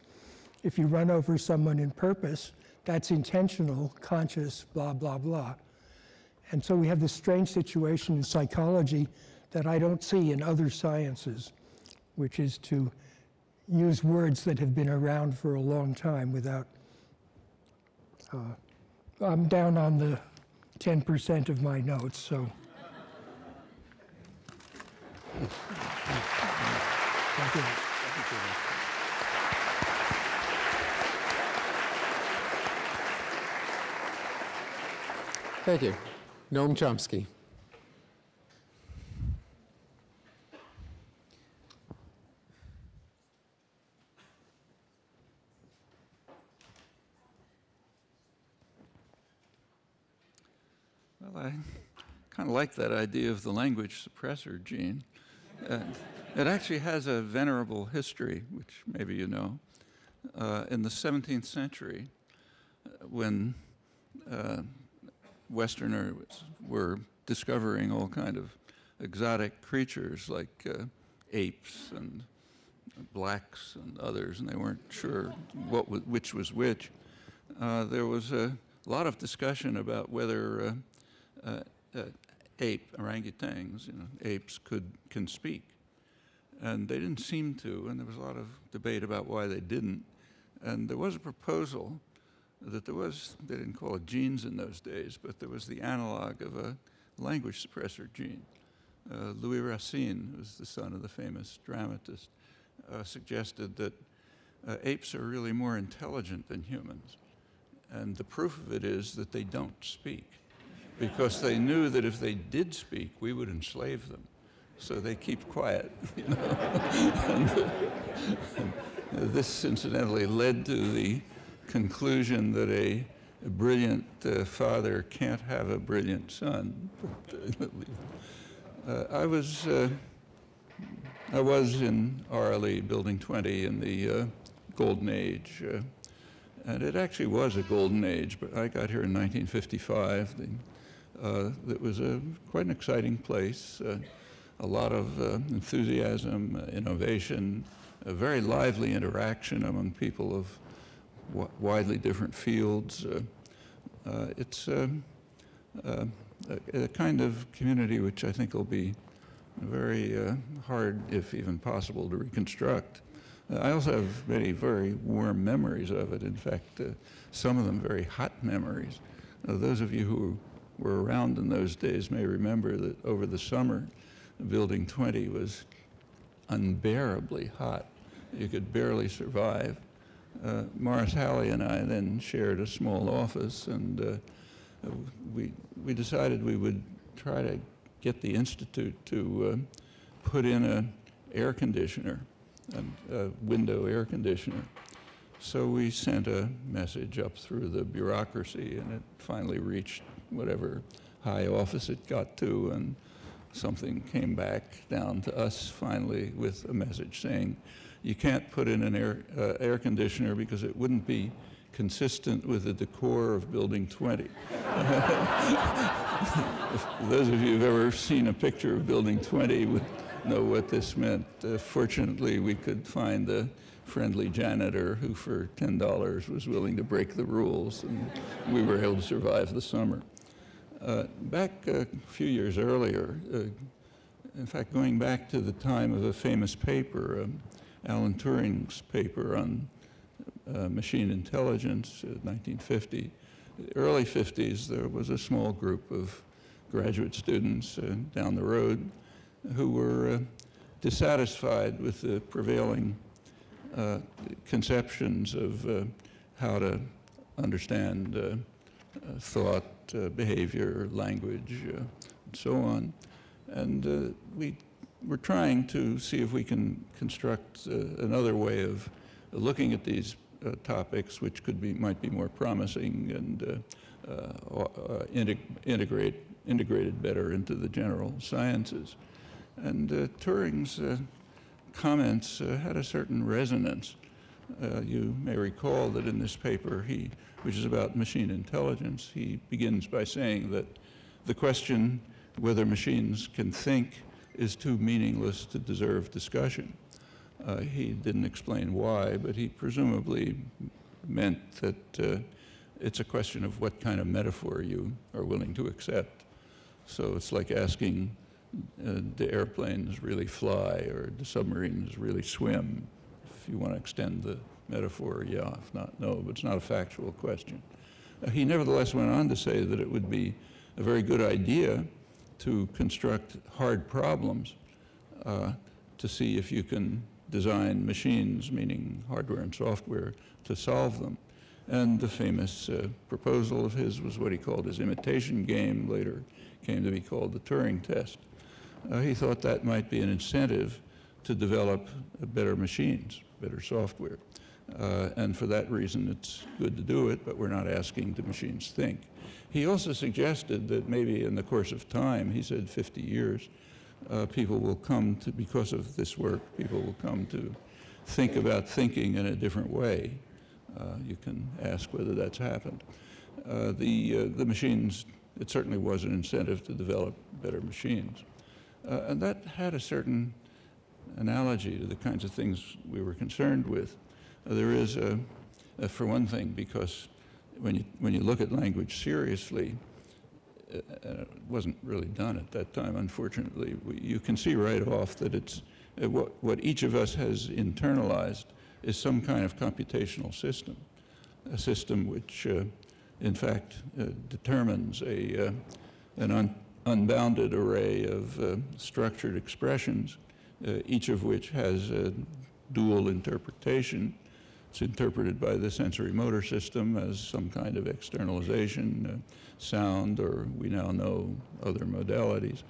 If you run over someone in purpose, that's intentional, conscious, blah, blah, blah. And so we have this strange situation in psychology that I don't see in other sciences, which is to use words that have been around for a long time without. Uh, I'm down on the ten percent of my notes, so. Thank you. Thank you. Thank you. Noam Chomsky. I kind of like that idea of the language suppressor gene. Uh, it actually has a venerable history, which maybe you know. Uh, in the seventeenth century, when uh, Westerners were discovering all kind of exotic creatures like uh, apes and blacks and others, and they weren't sure what was, which was which, uh, there was a lot of discussion about whether uh, Uh, uh, ape, orangutans, you know, apes could, can speak. And they didn't seem to, and there was a lot of debate about why they didn't. And there was a proposal that there was, they didn't call it genes in those days, but there was the analog of a language suppressor gene. Uh, Louis Racine, who's the son of the famous dramatist, uh, suggested that uh, apes are really more intelligent than humans. And the proof of it is that they don't speak, because they knew that if they did speak, we would enslave them. So they keep quiet. You know? and, and this, incidentally, led to the conclusion that a, a brilliant uh, father can't have a brilliant son. But, uh, uh, I was uh, I was in R L E, Building twenty, in the uh, Golden Age. Uh, and it actually was a Golden Age, but I got here in nineteen fifty-five. The, Uh, it was a, quite an exciting place, uh, a lot of uh, enthusiasm, uh, innovation, a very lively interaction among people of w widely different fields. Uh, uh, it's uh, uh, a, a kind of community which I think will be very uh, hard, if even possible, to reconstruct. Uh, I also have many very warm memories of it. In fact, uh, some of them very hot memories. Uh, those of you who were around in those days may remember that over the summer, Building twenty was unbearably hot. you could barely survive. Uh, Morris Halley and I then shared a small office, and uh, we, we decided we would try to get the institute to uh, put in an air conditioner, a uh, window air conditioner. So we sent a message up through the bureaucracy, and it finally reached whatever high office it got to, and something came back down to us finally with a message saying, you can't put in an air, uh, air conditioner because it wouldn't be consistent with the decor of Building twenty. Those of you who've ever seen a picture of Building twenty would know what this meant. Uh, fortunately, we could find the friendly janitor who for ten dollars was willing to break the rules, and we were able to survive the summer. Uh, back a few years earlier, uh, in fact, going back to the time of a famous paper, um, Alan Turing's paper on uh, machine intelligence, uh, nineteen fifty. In the early fifties, there was a small group of graduate students uh, down the road who were uh, dissatisfied with the prevailing uh, conceptions of uh, how to understand uh, uh, thought, Uh, behavior, language, uh, and so on. And uh, we were trying to see if we can construct uh, another way of looking at these uh, topics, which could be, might be more promising and uh, uh, uh, integ integrate, integrated better into the general sciences. And uh, Turing's uh, comments uh, had a certain resonance. Uh, you may recall that in this paper, he, which is about machine intelligence, he begins by saying that the question whether machines can think is too meaningless to deserve discussion. Uh, he didn't explain why, but he presumably meant that uh, it's a question of what kind of metaphor you are willing to accept. So it's like asking, uh, do airplanes really fly, or do submarines really swim? You want to extend the metaphor, yeah, if not, no, but it's not a factual question. Uh, he nevertheless went on to say that it would be a very good idea to construct hard problems uh, to see if you can design machines, meaning hardware and software, to solve them. And the famous uh, proposal of his was what he called his imitation game, later came to be called the Turing test. Uh, he thought that might be an incentive to develop uh, better machines, better software. Uh, and for that reason, it's good to do it, but we're not asking do machines think. He also suggested that maybe in the course of time, he said fifty years, uh, people will come to, because of this work, people will come to think about thinking in a different way. Uh, you can ask whether that's happened. Uh, the, uh, the machines, it certainly was an incentive to develop better machines. Uh, and that had a certain analogy to the kinds of things we were concerned with. Uh, there is, a, a, for one thing, because when you, when you look at language seriously, uh, and it wasn't really done at that time, unfortunately, we, you can see right off that it's, uh, what, what each of us has internalized is some kind of computational system, a system which, uh, in fact, uh, determines a, uh, an un unbounded array of uh, structured expressions, Uh, each of which has a dual interpretation. It's interpreted by the sensory motor system as some kind of externalization, uh, sound, or we now know other modalities.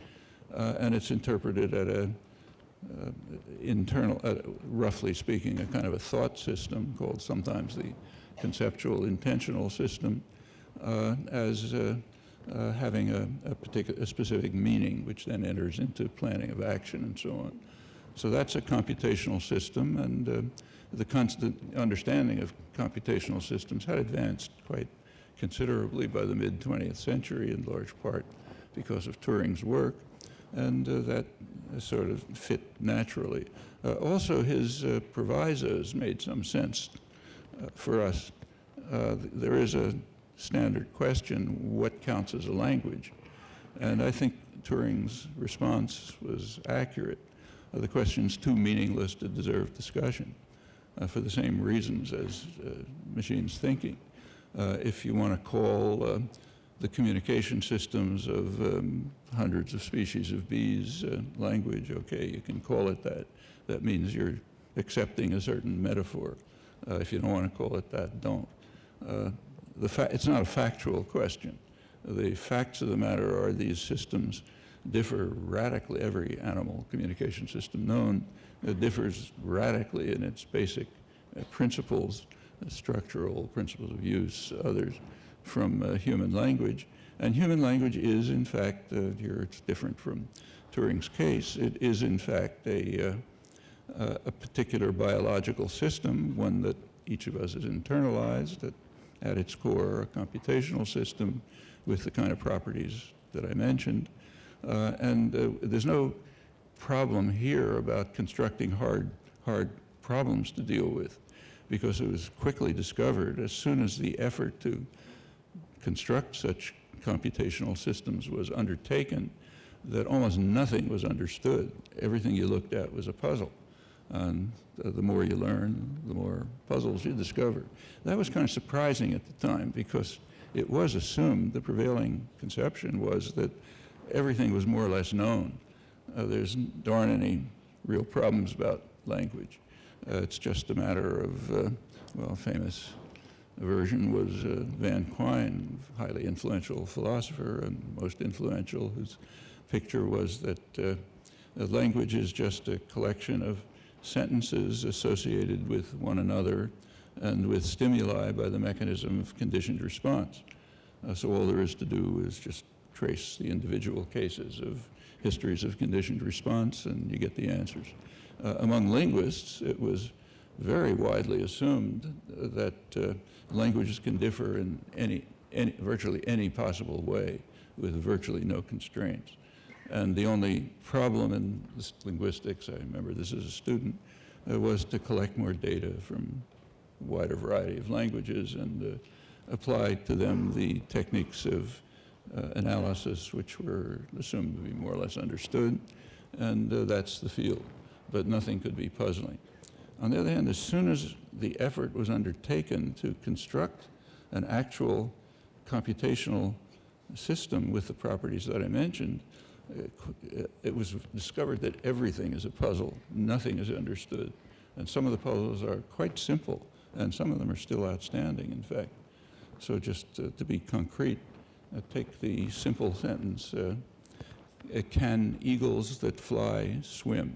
Uh, and it's interpreted at a uh, internal, uh, roughly speaking, a kind of a thought system called sometimes the conceptual intentional system uh, as uh, uh, having a, a, particular, a specific meaning, which then enters into planning of action and so on. So that's a computational system, and uh, the constant understanding of computational systems had advanced quite considerably by the mid twentieth century, in large part because of Turing's work, and uh, that uh, sort of fit naturally. Uh, also, his uh, provisos made some sense uh, for us. Uh, there is a standard question, what counts as a language? And I think Turing's response was accurate. Uh, the question's too meaningless to deserve discussion uh, for the same reasons as uh, machines thinking. Uh, if you want to call uh, the communication systems of um, hundreds of species of bees uh, language, okay, you can call it that. That means you're accepting a certain metaphor. Uh, if you don't want to call it that, don't. Uh, the fa it's not a factual question. The facts of the matter are these systems differ radically. Every animal communication system known uh, differs radically in its basic uh, principles, uh, structural principles of use, others, from uh, human language. And human language is, in fact, uh, here it's different from Turing's case, it is, in fact, a, uh, uh, a particular biological system, one that each of us has internalized, that at its core, a computational system with the kind of properties that I mentioned. Uh, and uh, there's no problem here about constructing hard, hard problems to deal with, because it was quickly discovered as soon as the effort to construct such computational systems was undertaken, that almost nothing was understood. Everything you looked at was a puzzle. And uh, the more you learn, the more puzzles you discover. That was kind of surprising at the time, because it was assumed, the prevailing conception was that everything was more or less known. Uh, there's there aren't any real problems about language. Uh, it's just a matter of, uh, well, famous version was uh, Van Quine, highly influential philosopher and most influential, whose picture was that uh, language is just a collection of sentences associated with one another and with stimuli by the mechanism of conditioned response. Uh, so all there is to do is just trace the individual cases of histories of conditioned response, and you get the answers. Uh, among linguists, it was very widely assumed that uh, languages can differ in any, any, virtually any possible way with virtually no constraints. And the only problem in linguistics, I remember this as a student, uh, was to collect more data from a wider variety of languages and uh, apply to them the techniques of uh, analysis, which were assumed to be more or less understood. And uh, that's the field. But nothing could be puzzling. On the other hand, as soon as the effort was undertaken to construct an actual computational system with the properties that I mentioned, it, it was discovered that everything is a puzzle. Nothing is understood. And some of the puzzles are quite simple, and some of them are still outstanding, in fact. So just uh, to be concrete, uh, take the simple sentence, uh, can eagles that fly swim?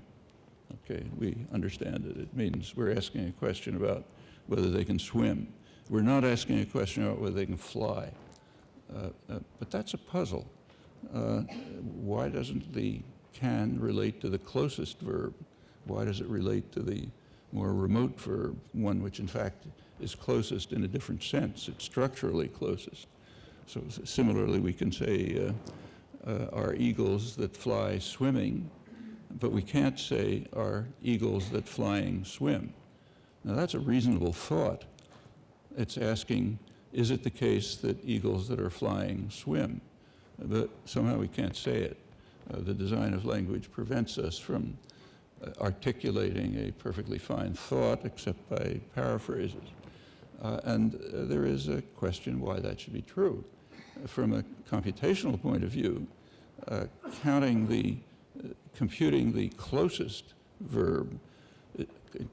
Okay, we understand it. It means we're asking a question about whether they can swim. We're not asking a question about whether they can fly. Uh, uh, but that's a puzzle. Uh, why doesn't the can relate to the closest verb? Why does it relate to the more remote verb, one which in fact is closest in a different sense? It's structurally closest. So similarly, we can say, uh, uh, are eagles that fly swimming? But we can't say, are eagles that flying swim? Now, that's a reasonable thought. It's asking, is it the case that eagles that are flying swim? But somehow we can't say it. Uh, the design of language prevents us from uh, articulating a perfectly fine thought, except by paraphrases. Uh, and uh, there is a question why that should be true. Uh, from a computational point of view, uh, counting the computing the closest verb,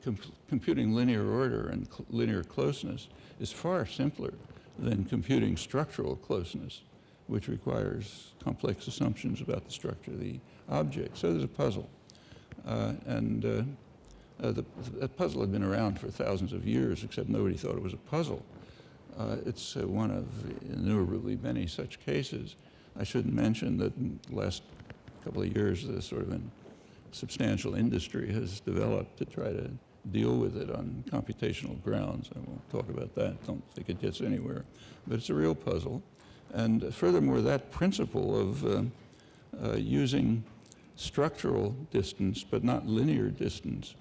com computing linear order and cl linear closeness is far simpler than computing structural closeness, which requires complex assumptions about the structure of the object. So there's a puzzle. Uh, and uh, uh, the, the puzzle had been around for thousands of years, except nobody thought it was a puzzle. Uh, it's uh, one of innumerably many such cases. I shouldn't mention that in the last couple of years, this sort of a substantial industry has developed to try to deal with it on computational grounds. I won't talk about that. Don't think it gets anywhere. But it's a real puzzle. And furthermore, that principle of uh, uh, using structural distance but not linear distance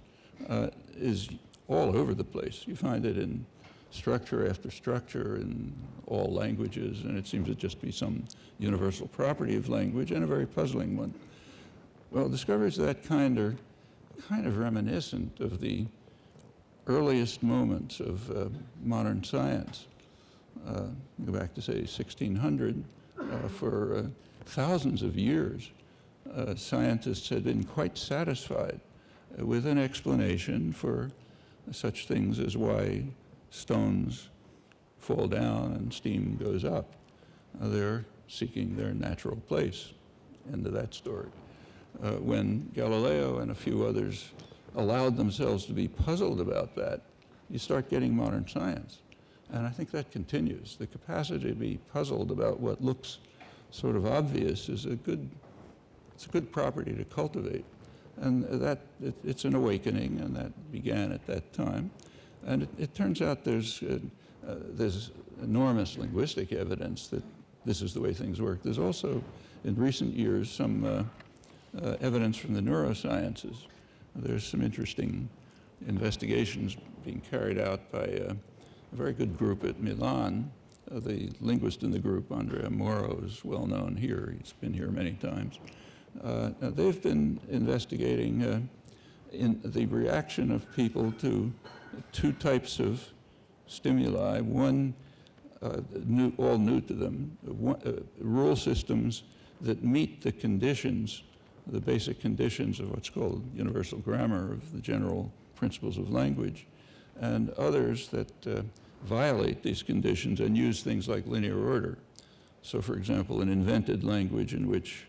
uh, is all over the place. You find it in structure after structure in all languages, and it seems to just be some universal property of language, and a very puzzling one. Well, discoveries of that kind are kind of reminiscent of the earliest moments of uh, modern science. Uh, go back to, say, sixteen hundred. Uh, for uh, thousands of years, uh, scientists had been quite satisfied with an explanation for such things as why stones fall down and steam goes up. Uh, they're seeking their natural place. End of that story. Uh, when Galileo and a few others allowed themselves to be puzzled about that, you start getting modern science. And I think that continues. The capacity to be puzzled about what looks sort of obvious is a good, it's a good property to cultivate. And that, it, it's an awakening, and that began at that time. And it, it turns out there's, uh, uh, there's enormous linguistic evidence that this is the way things work. There's also, in recent years, some uh, uh, evidence from the neurosciences. There's some interesting investigations being carried out by uh, a very good group at Milan. Uh, the linguist in the group, Andrea Moro, is well known here. He's been here many times. Uh, they've been investigating uh, in the reaction of people to two types of stimuli, one uh, new, all new to them, one, uh, rural systems that meet the conditions, the basic conditions of what's called universal grammar, of the general principles of language, and others that uh, violate these conditions and use things like linear order. So, for example, an invented language in which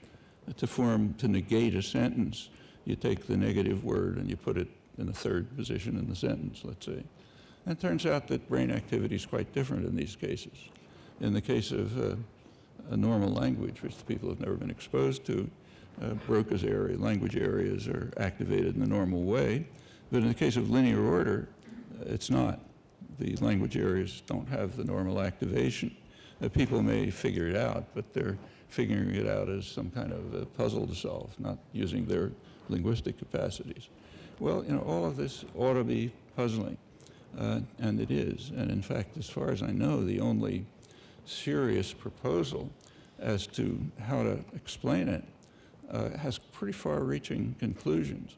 to form, to negate a sentence, you take the negative word and you put it in the third position in the sentence, let's say. And it turns out that brain activity is quite different in these cases. In the case of uh, a normal language, which the people have never been exposed to, uh, Broca's area, language areas are activated in the normal way. But in the case of linear order, uh, it's not. The language areas don't have the normal activation. Uh, people may figure it out, but they're figuring it out as some kind of a puzzle to solve, not using their linguistic capacities. Well, you know, all of this ought to be puzzling, uh, and it is. And in fact, as far as I know, the only serious proposal as to how to explain it uh, has pretty far-reaching conclusions.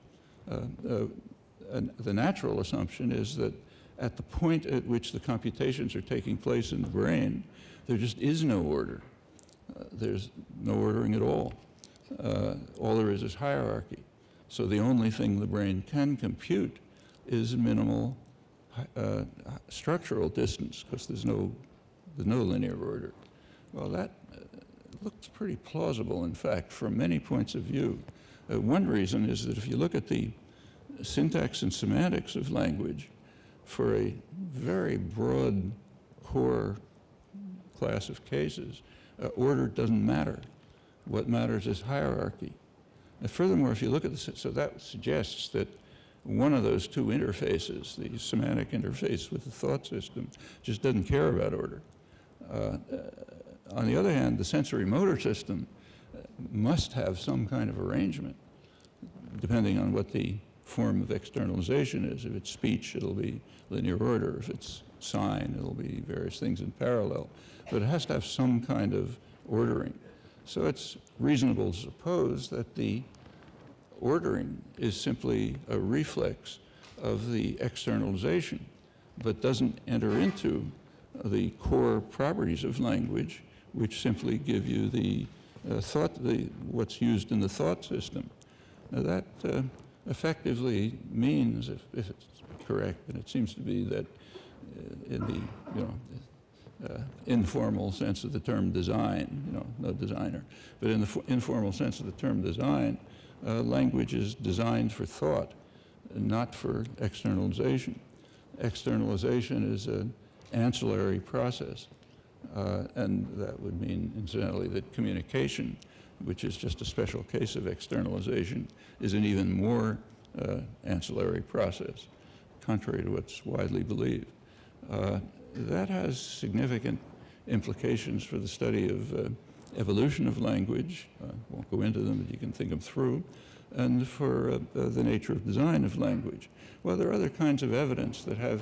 Uh, uh, and the natural assumption is that at the point at which the computations are taking place in the brain, there just is no order. Uh, there's no ordering at all. Uh, all there is is hierarchy. So the only thing the brain can compute is minimal uh, structural distance, because there's no, there's no linear order. Well, that uh, looks pretty plausible, in fact, from many points of view. Uh, one reason is that if you look at the syntax and semantics of language for a very broad core class of cases, Uh, order doesn't matter. What matters is hierarchy. And furthermore, if you look at this, so that suggests that one of those two interfaces, the semantic interface with the thought system, just doesn't care about order. Uh, uh, on the other hand, the sensory motor system must have some kind of arrangement, depending on what the form of externalization is. If it's speech, it'll be linear order. If it's sign, it'll be various things in parallel. But it has to have some kind of ordering. So it's reasonable to suppose that the ordering is simply a reflex of the externalization, but doesn't enter into the core properties of language, which simply give you the uh, thought, the, what's used in the thought system. Now that uh, effectively means, if, if it's correct, and it seems to be that in the, you know, Uh, informal sense of the term design, you know, no designer. But in the f informal sense of the term design, uh, language is designed for thought, not for externalization. Externalization is an ancillary process. Uh, and that would mean, incidentally, that communication, which is just a special case of externalization, is an even more uh, ancillary process, contrary to what's widely believed. Uh, That has significant implications for the study of uh, evolution of language. I uh, won't go into them, but you can think them through. And for uh, the nature of design of language. Well, there are other kinds of evidence that have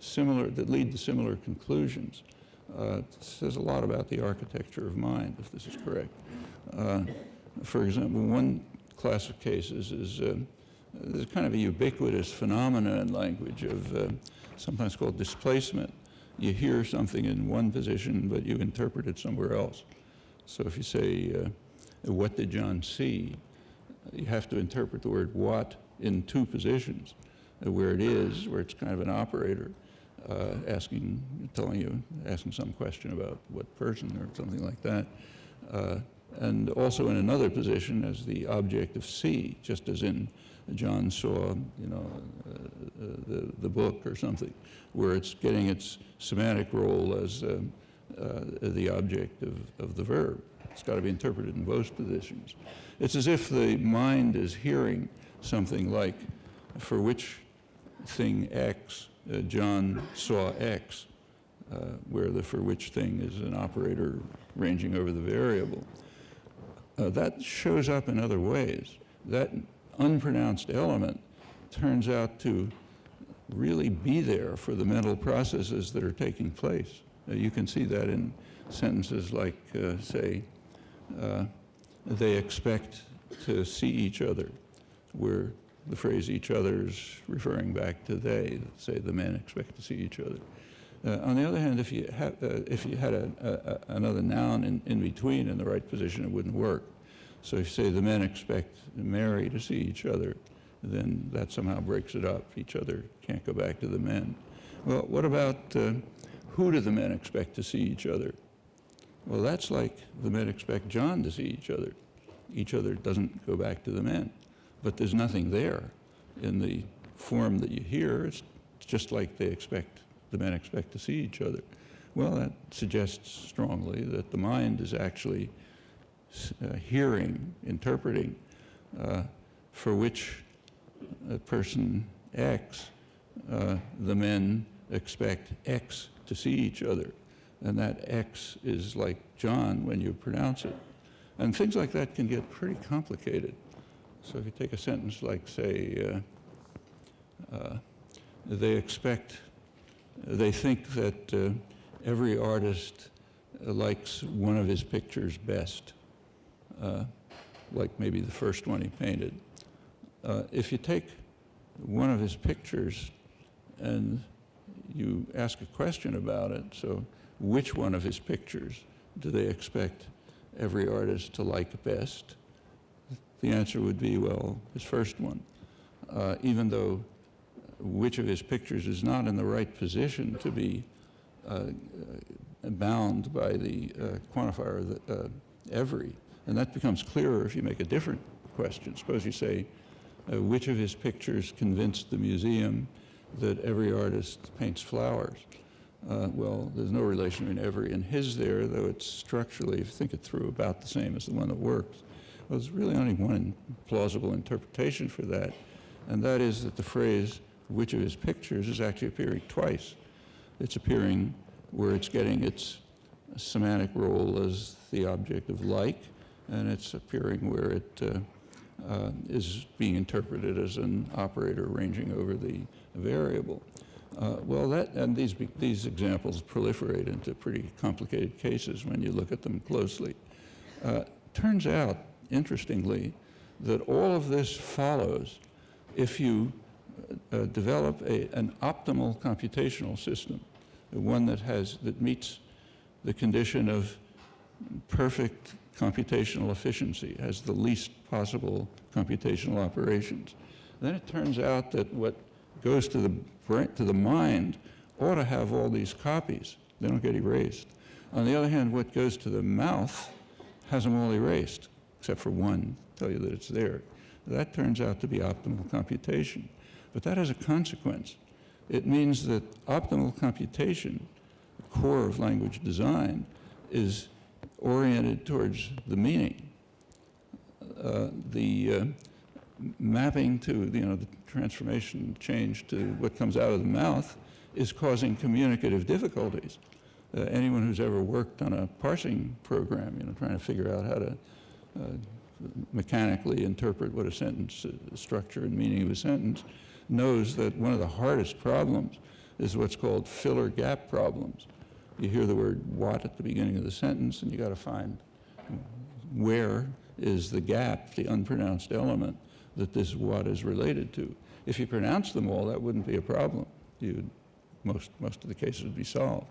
similar, that lead to similar conclusions. Uh, it says a lot about the architecture of mind, if this is correct. Uh, for example, one class of cases is uh, there's kind of a ubiquitous phenomena in language of uh, sometimes called displacement. You hear something in one position, but you interpret it somewhere else. So if you say, uh, what did John see? You have to interpret the word what in two positions, uh, where it is, where it's kind of an operator uh, asking, telling you, asking some question about what person or something like that, uh, and also in another position as the object of C, just as in John saw, you know, uh, uh, the, the book or something, where it's getting its semantic role as uh, uh, the object of, of the verb. It's got to be interpreted in both positions. It's as if the mind is hearing something like, for which thing X, uh, John saw X, uh, where the for which thing is an operator ranging over the variable. Uh, that shows up in other ways. That unpronounced element turns out to really be there for the mental processes that are taking place. Uh, you can see that in sentences like, uh, say, Uh, they expect to see each other, where the phrase each other is referring back to they, say the men expect to see each other. Uh, on the other hand, if you, ha uh, if you had a, a, another noun in, in between in the right position, it wouldn't work. So if you say the men expect Mary to see each other, then that somehow breaks it up. Each other can't go back to the men. Well, what about uh, who do the men expect to see each other? Well, that's like the men expect John to see each other. Each other doesn't go back to the men. But there's nothing there in the form that you hear. It's just like they expect, the men expect to see each other. Well, that suggests strongly that the mind is actually uh, hearing, interpreting, uh, for which a person X, uh, the men expect X to see each other. And that X is like John when you pronounce it. And things like that can get pretty complicated. So if you take a sentence like, say, uh, uh, they expect, they think that uh, every artist likes one of his pictures best, uh, like maybe the first one he painted. Uh, if you take one of his pictures and you ask a question about it, so which one of his pictures do they expect every artist to like best? The answer would be, well, his first one. Uh, even though which of his pictures is not in the right position to be uh, bound by the uh, quantifier uh, every. And that becomes clearer if you make a different question. Suppose you say, uh, which of his pictures convinced the museum that every artist paints flowers? Uh, well, there's no relation between every and his there, though it's structurally, if you think it through, about the same as the one that works. Well, there's really only one plausible interpretation for that, and that is that the phrase, which of his pictures, is actually appearing twice. It's appearing where it's getting its semantic role as the object of like, and it's appearing where it uh, uh, is being interpreted as an operator ranging over the variable. Uh, well, that, and these, these examples proliferate into pretty complicated cases when you look at them closely. Uh, turns out, interestingly, that all of this follows if you uh, develop a, an optimal computational system, one that has, that meets the condition of perfect computational efficiency, has the least possible computational operations. Then it turns out that what goes to the brain, to the mind, ought to have all these copies. They don't get erased. On the other hand, what goes to the mouth has them all erased, except for one, tell you that it's there. That turns out to be optimal computation. But that has a consequence. It means that optimal computation, the core of language design, is oriented towards the meaning. Uh, the uh, mapping to, you know, the transformation change to what comes out of the mouth is causing communicative difficulties. Uh, anyone who's ever worked on a parsing program, you know, trying to figure out how to uh, mechanically interpret what a sentence, uh, structure and meaning of a sentence, knows that one of the hardest problems is what's called filler gap problems. You hear the word what at the beginning of the sentence, and you got to find where is the gap, the unpronounced element that this what is related to. If you pronounce them all, that wouldn't be a problem. You'd, most, most of the cases would be solved.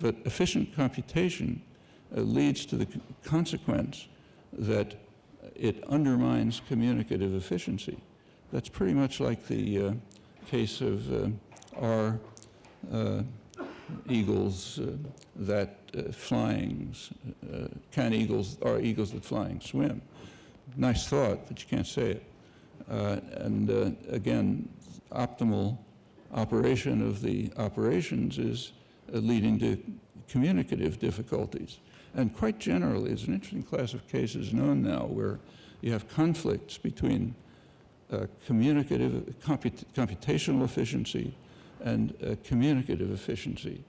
But efficient computation uh, leads to the consequence that it undermines communicative efficiency. That's pretty much like the uh, case of uh, our uh, eagles uh, that uh, flying, uh, can eagles, are eagles that flying swim. Nice thought, but you can't say it. Uh, and uh, again, optimal operation of the operations is uh, leading to communicative difficulties. And quite generally, it's an interesting class of cases known now where you have conflicts between uh, communicative, comput computational efficiency and uh, communicative efficiency.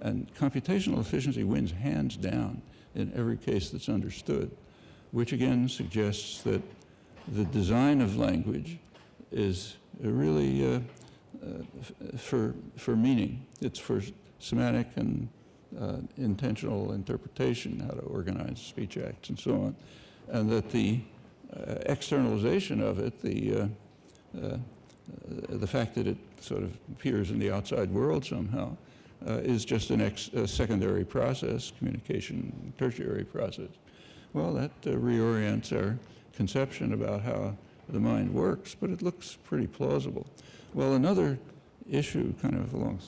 And computational efficiency wins hands down in every case that's understood, which again suggests that the design of language is really uh, uh, for, for meaning. It's for semantic and uh, intentional interpretation, how to organize speech acts and so on. And that the uh, externalization of it, the, uh, uh, the fact that it sort of appears in the outside world somehow, uh, is just an ex a secondary process, communication tertiary process. Well, that uh, reorients our conception about how the mind works, but it looks pretty plausible. Well, another issue, kind of along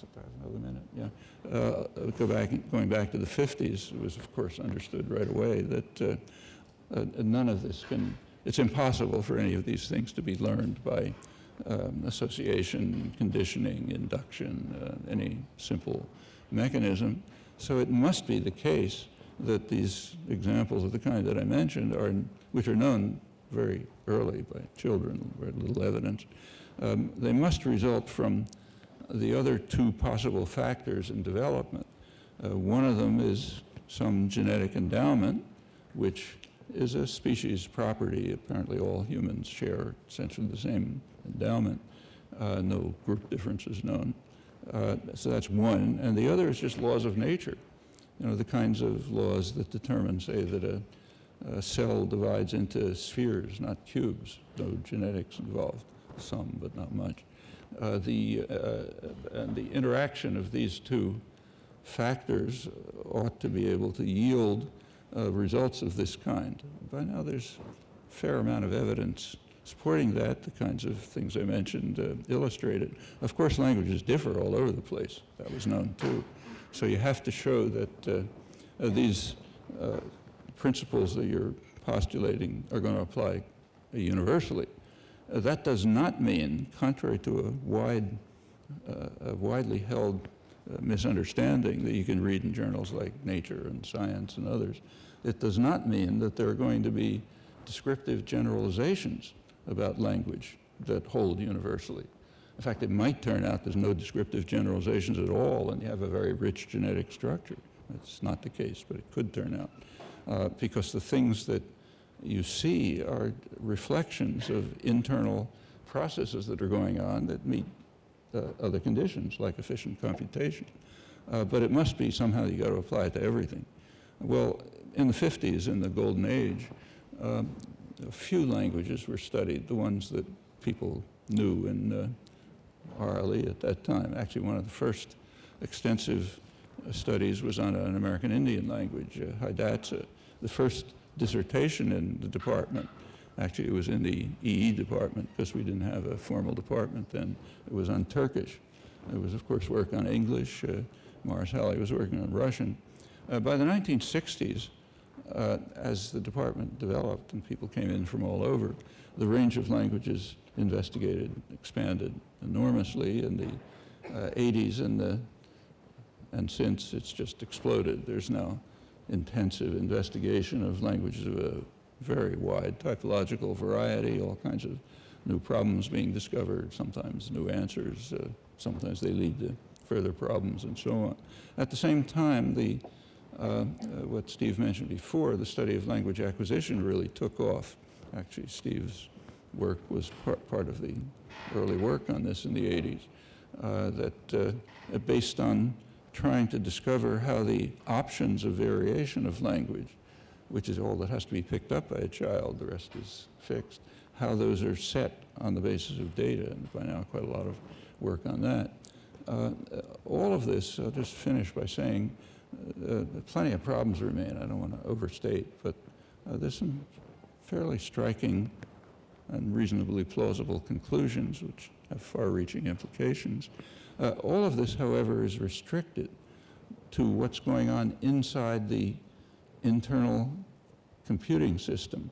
another minute, yeah. Uh, go back, going back to the fifties, it was of course understood right away that uh, uh, none of this can. It's impossible for any of these things to be learned by um, association, conditioning, induction, uh, any simple mechanism. So it must be the case that these examples of the kind that I mentioned are, which are known very early by children, very little evidence, um, they must result from the other two possible factors in development. Uh, one of them is some genetic endowment, which is a species property. Apparently all humans share essentially the same endowment, uh, no group differences known. Uh, so that's one. And the other is just laws of nature. You know, the kinds of laws that determine, say, that a, a cell divides into spheres, not cubes. No genetics involved, some, but not much. Uh, the, uh, and the interaction of these two factors ought to be able to yield uh, results of this kind. By now, there's a fair amount of evidence supporting that. The kinds of things I mentioned uh, illustrate it. Of course, languages differ all over the place. That was known, too. So you have to show that uh, these uh, principles that you're postulating are going to apply universally. Uh, that does not mean, contrary to a, wide, uh, a widely held uh, misunderstanding that you can read in journals like Nature and Science and others, it does not mean that there are going to be descriptive generalizations about language that hold universally. In fact, it might turn out there's no descriptive generalizations at all, and you have a very rich genetic structure. That's not the case, but it could turn out, uh, because the things that you see are reflections of internal processes that are going on that meet uh, other conditions, like efficient computation. Uh, but it must be somehow you got to apply it to everything. Well, in the fifties, in the Golden Age, um, a few languages were studied, the ones that people knew in uh, R L E at that time. Actually, one of the first extensive uh, studies was on an American Indian language, uh, Hidatsa. The first dissertation in the department, actually it was in the E E department because we didn't have a formal department then, it was on Turkish. It was, of course, work on English. Uh, Morris Halley was working on Russian. Uh, by the nineteen sixties, uh, as the department developed and people came in from all over, the range of languages investigated, expanded enormously in the uh, eighties, and, the, and since it's just exploded. There's now intensive investigation of languages of a very wide typological variety, all kinds of new problems being discovered, sometimes new answers, uh, sometimes they lead to further problems and so on. At the same time, the, uh, uh, what Steve mentioned before, the study of language acquisition really took off. Actually, Steve's work was par part of the early work on this in the eighties, uh, that uh, based on trying to discover how the options of variation of language, which is all that has to be picked up by a child, the rest is fixed, how those are set on the basis of data, and by now quite a lot of work on that. Uh, all of this, I'll just finish by saying uh, plenty of problems remain. I don't want to overstate, but uh, there's some fairly striking and reasonably plausible conclusions, which have far-reaching implications. Uh, all of this, however, is restricted to what's going on inside the internal computing system,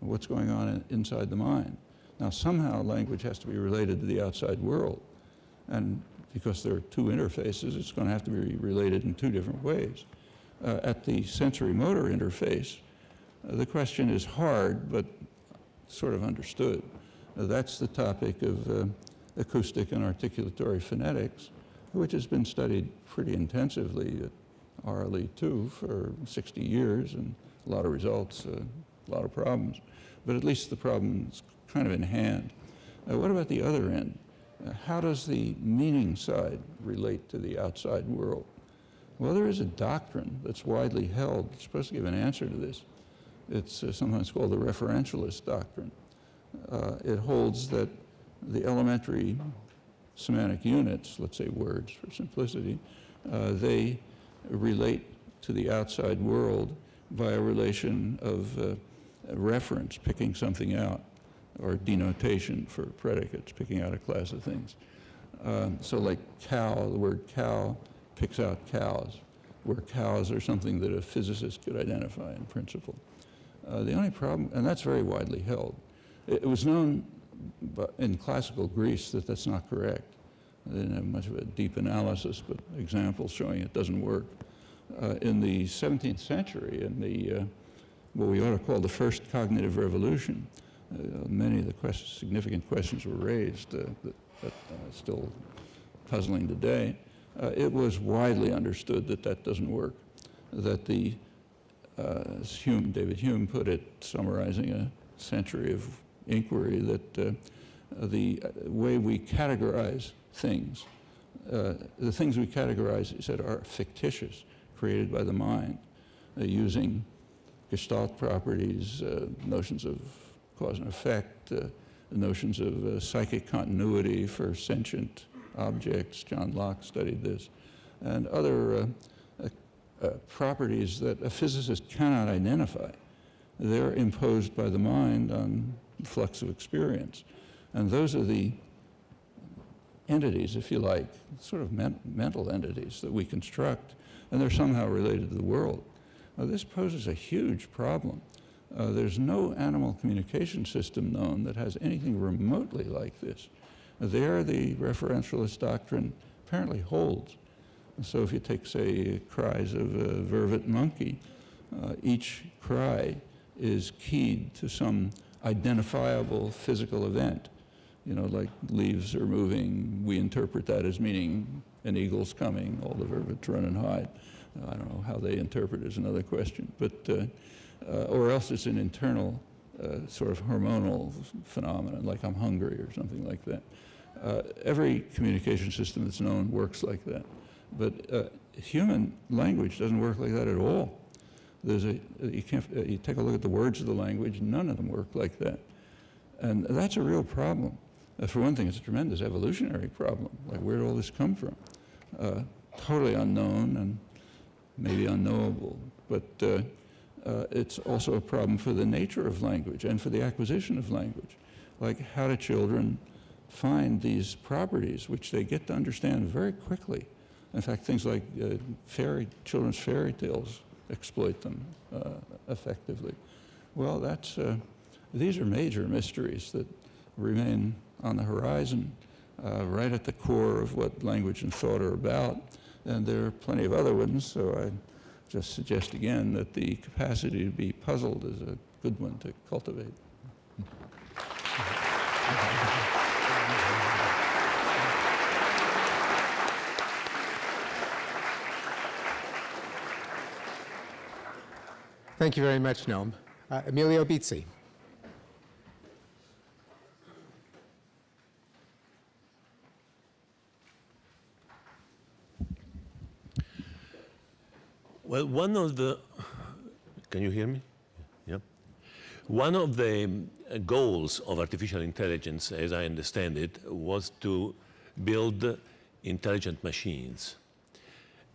what's going on inside the mind. Now, somehow language has to be related to the outside world. And because there are two interfaces, it's going to have to be related in two different ways. Uh, at the sensory-motor interface, uh, the question is hard, but sort of understood. Uh, that's the topic of uh, acoustic and articulatory phonetics, which has been studied pretty intensively at R L E two for sixty years, and a lot of results, uh, a lot of problems. But at least the problem is kind of in hand. Uh, what about the other end? Uh, how does the meaning side relate to the outside world? Well, there is a doctrine that's widely held. It's supposed to give an answer to this. It's uh, sometimes called the referentialist doctrine. Uh, it holds that the elementary semantic units, let's say words for simplicity, uh, they relate to the outside world by a relation of uh, reference, picking something out, or denotation for predicates, picking out a class of things. Um, so like cow, the word cow picks out cows, where cows are something that a physicist could identify in principle. Uh, the only problem, and that's very widely held. It, it was known in classical Greece that that's not correct. They didn't have much of a deep analysis, but examples showing it doesn't work. Uh, in the seventeenth century, in the, uh, what we ought to call the first cognitive revolution, Uh, many of the questions, significant questions were raised uh, that are uh, still puzzling today. Uh, it was widely understood that that doesn't work, that the, uh, as Hume, David Hume put it, summarizing a century of inquiry, that uh, the way we categorize things, uh, the things we categorize, he said, are fictitious, created by the mind, uh, using Gestalt properties, uh, notions of cause and effect, uh, the notions of uh, psychic continuity for sentient objects. John Locke studied this, and other uh, uh, uh, properties that a physicist cannot identify. They're imposed by the mind on the flux of experience. And those are the entities, if you like, sort of men mental entities that we construct, and they're somehow related to the world. Now, this poses a huge problem. Uh, there's no animal communication system known that has anything remotely like this. There, the referentialist doctrine apparently holds. So if you take, say, cries of a vervet monkey, uh, each cry is keyed to some identifiable physical event. You know, like leaves are moving, we interpret that as meaning an eagle's coming, all the vervets run and hide. Uh, I don't know how they interpret it is another question. But uh, Uh, or else it's an internal uh, sort of hormonal phenomenon, like I'm hungry or something like that. Uh, every communication system that's known works like that. But uh, human language doesn't work like that at all. There's a, you, can't, uh, you take a look at the words of the language, none of them work like that. And that's a real problem. Uh, for one thing, it's a tremendous evolutionary problem. Like, where did all this come from? Uh, totally unknown and maybe unknowable. But uh, Uh, it's also a problem for the nature of language and for the acquisition of language. Like, how do children find these properties, which they get to understand very quickly? In fact, things like uh, fairy, children's fairy tales exploit them uh, effectively. Well, that's, uh, these are major mysteries that remain on the horizon, uh, right at the core of what language and thought are about. And there are plenty of other ones, so I just suggest again that the capacity to be puzzled is a good one to cultivate. Thank you very much, Noam. Uh, Emilio Bizzi. Well, one of the, can you hear me? Yeah. One of the goals of artificial intelligence, as I understand it, was to build intelligent machines.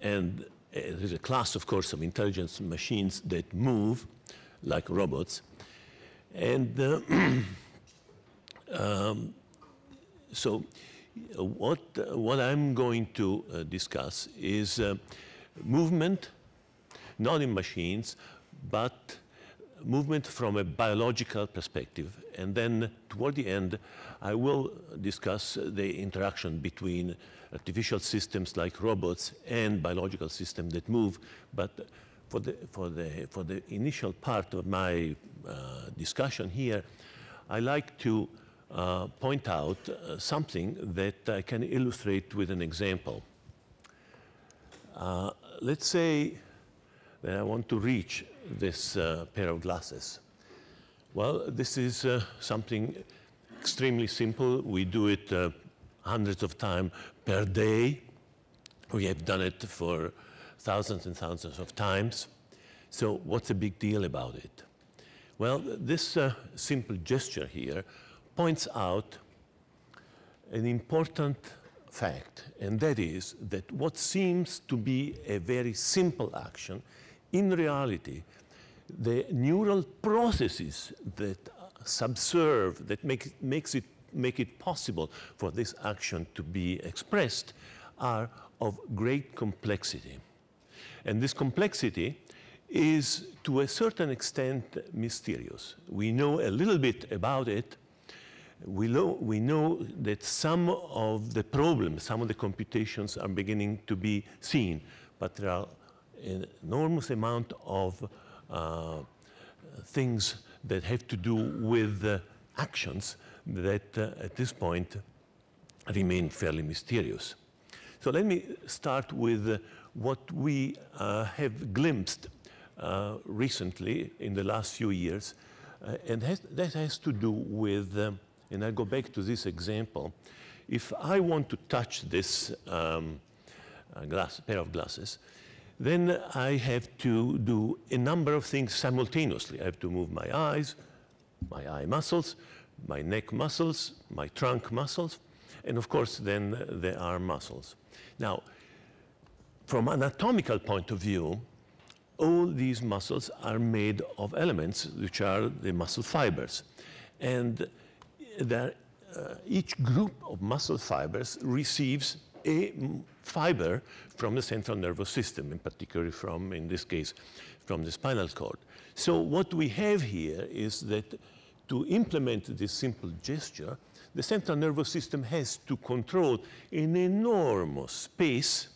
And there's a class, of course, of intelligent machines that move, like robots. And uh, Um, so what, uh, what I'm going to uh, discuss is uh, movement, not in machines, but movement from a biological perspective. And then toward the end, I will discuss the interaction between artificial systems like robots and biological systems that move. But for the, for the, for the initial part of my uh, discussion here, I like to uh, point out uh, something that I can illustrate with an example. Uh, let's say that I want to reach this uh, pair of glasses. Well, this is uh, something extremely simple. We do it uh, hundreds of times per day. We have done it for thousands and thousands of times. So what's the big deal about it? Well, this uh, simple gesture here points out an important fact, and that is that what seems to be a very simple action, in reality, the neural processes that subserve, that make, makes it, make it possible for this action to be expressed, are of great complexity. And this complexity is, to a certain extent, mysterious. We know a little bit about it. We know, we know that some of the problems, some of the computations are beginning to be seen, but there are an enormous amount of uh, things that have to do with uh, actions that uh, at this point remain fairly mysterious. So let me start with uh, what we uh, have glimpsed uh, recently in the last few years, uh, and has, that has to do with, um, and I go back to this example, if I want to touch this um, glass, pair of glasses, then I have to do a number of things simultaneously. I have to move my eyes, my eye muscles, my neck muscles, my trunk muscles, and of course then the arm muscles. Now, from an anatomical point of view, all these muscles are made of elements which are the muscle fibers. And that, uh, each group of muscle fibers receives a fiber from the central nervous system, in particular from, in this case, from the spinal cord. So what we have here is that to implement this simple gesture, the central nervous system has to control an enormous space,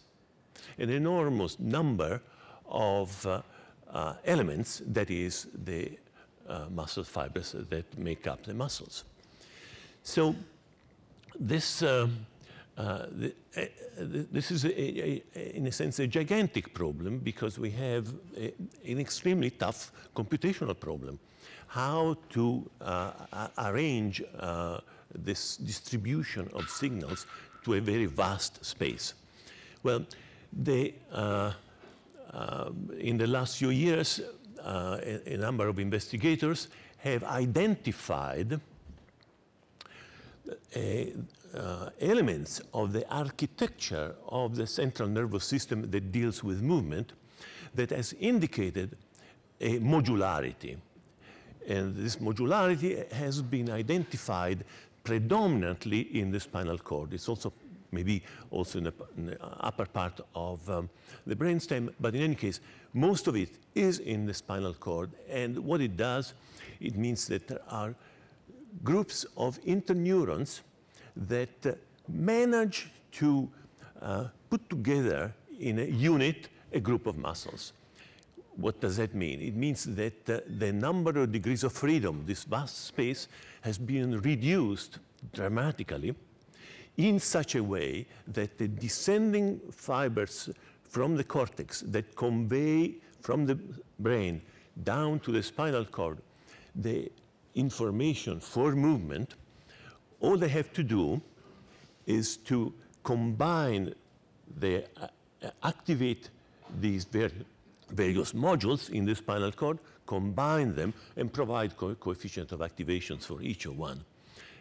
an enormous number of uh, uh, elements, that is, the uh, muscle fibers that make up the muscles. So this uh, Uh, the, uh, this is, a, a, a, in a sense, a gigantic problem because we have a, an extremely tough computational problem. How to uh, arrange uh, this distribution of signals to a very vast space. Well, they, uh, uh, in the last few years, uh, a, a number of investigators have identified a, Uh, elements of the architecture of the central nervous system that deals with movement that has indicated a modularity. And this modularity has been identified predominantly in the spinal cord. It's also maybe also in the, in the upper part of um, the brainstem, but in any case, most of it is in the spinal cord. And what it does, it means that there are groups of interneurons that uh, manage to uh, put together in a unit a group of muscles. What does that mean? It means that uh, the number of degrees of freedom, this vast space, has been reduced dramatically in such a way that the descending fibers from the cortex that convey from the brain down to the spinal cord the information for movement, all they have to do is to combine, the, uh, activate these ver various modules in the spinal cord, combine them, and provide co coefficient of activations for each of one.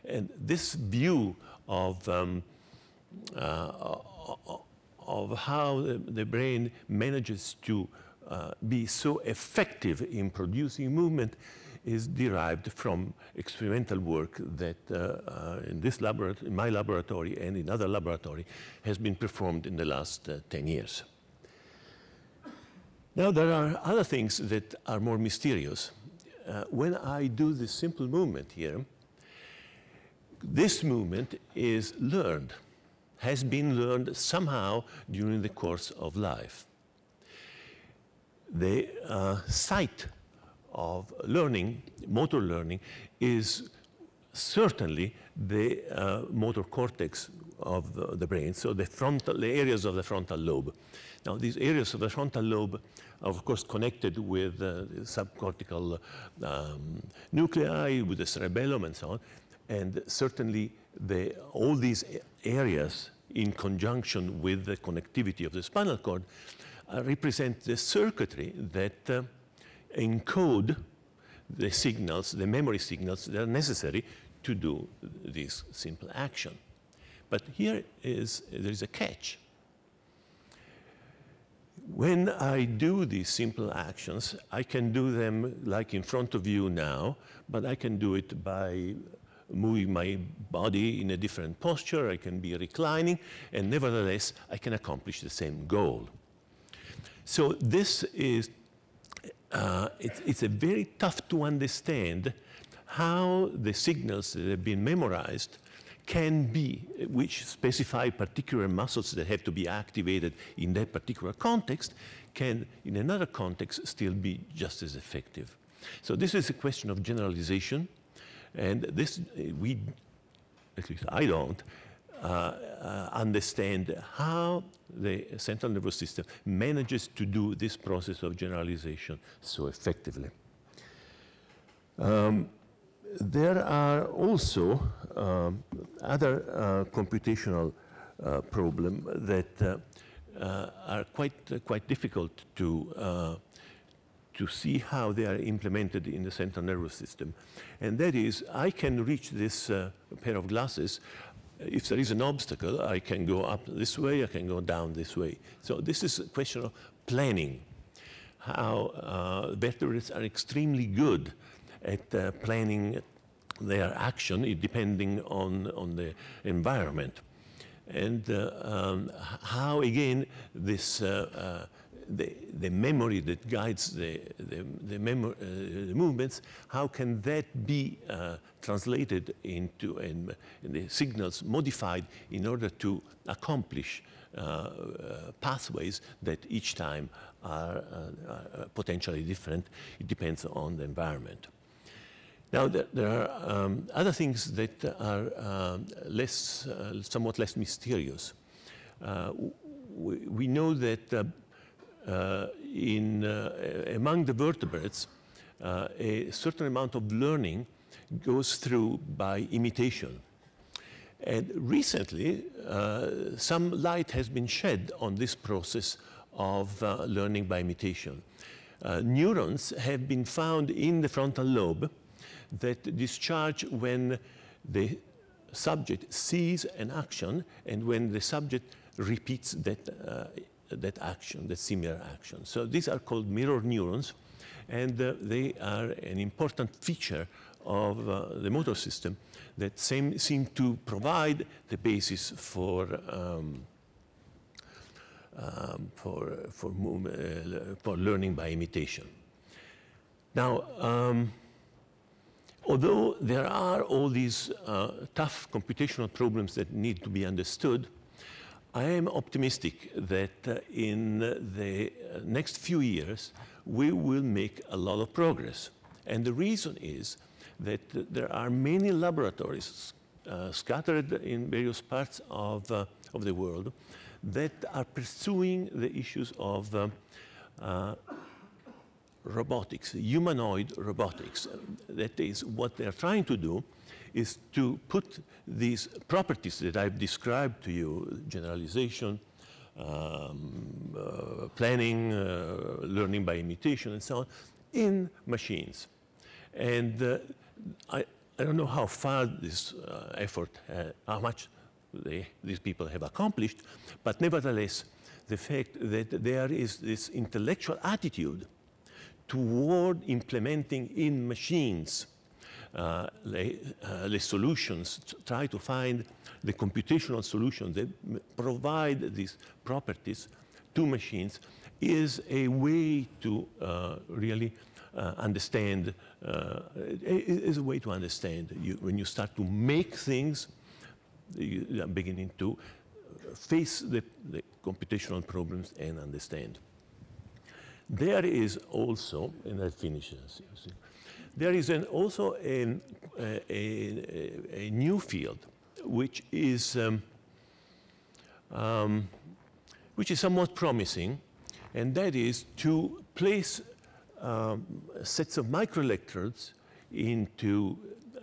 And this view of, um, uh, of how the brain manages to uh, be so effective in producing movement is derived from experimental work that uh, uh, in this laboratory, in my laboratory and in other laboratory, has been performed in the last uh, ten years. Now there are other things that are more mysterious. Uh, when I do this simple movement here, this movement is learned, has been learned somehow during the course of life. The uh, site of learning, motor learning, is certainly the uh, motor cortex of the, the brain, so the frontal, the areas of the frontal lobe. Now, these areas of the frontal lobe are, of course, connected with uh, subcortical um, nuclei, with the cerebellum, and so on. And certainly, the, all these areas, in conjunction with the connectivity of the spinal cord, uh, represent the circuitry that uh, encode the signals, the memory signals that are necessary to do this simple action. But here is, there is a catch. When I do these simple actions, I can do them like in front of you now, but I can do it by moving my body in a different posture, I can be reclining, and nevertheless, I can accomplish the same goal. So this is, uh, it's, it's a very tough to understand how the signals that have been memorized can be, which specify particular muscles that have to be activated in that particular context, can, in another context, still be just as effective. So this is a question of generalization, and this we, at least I don't, uh, uh, understand how the central nervous system manages to do this process of generalization so effectively. Um, There are also um, other uh, computational uh, problems that uh, uh, are quite, uh, quite difficult to, uh, to see how they are implemented in the central nervous system. And that is, I can reach this uh, pair of glasses. If there is an obstacle, I can go up this way, I can go down this way. So this is a question of planning, how uh, vertebrates are extremely good at uh, planning their action depending on, on the environment. And uh, um, how, again, this, uh, uh, the, the memory that guides the, the, the, memo uh, the movements, how can that be uh, translated into and, and the signals modified in order to accomplish uh, uh, pathways that each time are, uh, are potentially different. It depends on the environment. Now, there, there are um, other things that are uh, less, uh, somewhat less mysterious. Uh, we, we know that uh, uh, in, uh, among the vertebrates, uh, a certain amount of learning goes through by imitation. And recently, uh, some light has been shed on this process of uh, learning by imitation. Uh, neurons have been found in the frontal lobe that discharge when the subject sees an action and when the subject repeats that, uh, that action, that similar action. So these are called mirror neurons, and uh, they are an important feature of uh, the motor system that same, seem to provide the basis for, um, um, for, for, uh, for learning by imitation. Now, um, although there are all these uh, tough computational problems that need to be understood, I am optimistic that uh, in the next few years, we will make a lot of progress. And the reason is that there are many laboratories uh, scattered in various parts of, uh, of the world that are pursuing the issues of uh, uh, robotics, humanoid robotics. That is, what they're trying to do is to put these properties that I've described to you, generalization, um, uh, planning, uh, learning by imitation, and so on, in machines. And uh, I, I don't know how far this uh, effort, uh, how much they, these people have accomplished, but nevertheless, the fact that there is this intellectual attitude toward implementing in machines uh, the, uh, the solutions, try to find the computational solutions that provide these properties to machines, is a way to uh, really uh, understand, uh, is a way to understand. You, when you start to make things, you are beginning to face the, the computational problems and understand. There is also, and I finish this, there is an, also an, a, a, a new field which is, um, um, which is somewhat promising, and that is to place um, sets of microelectrodes into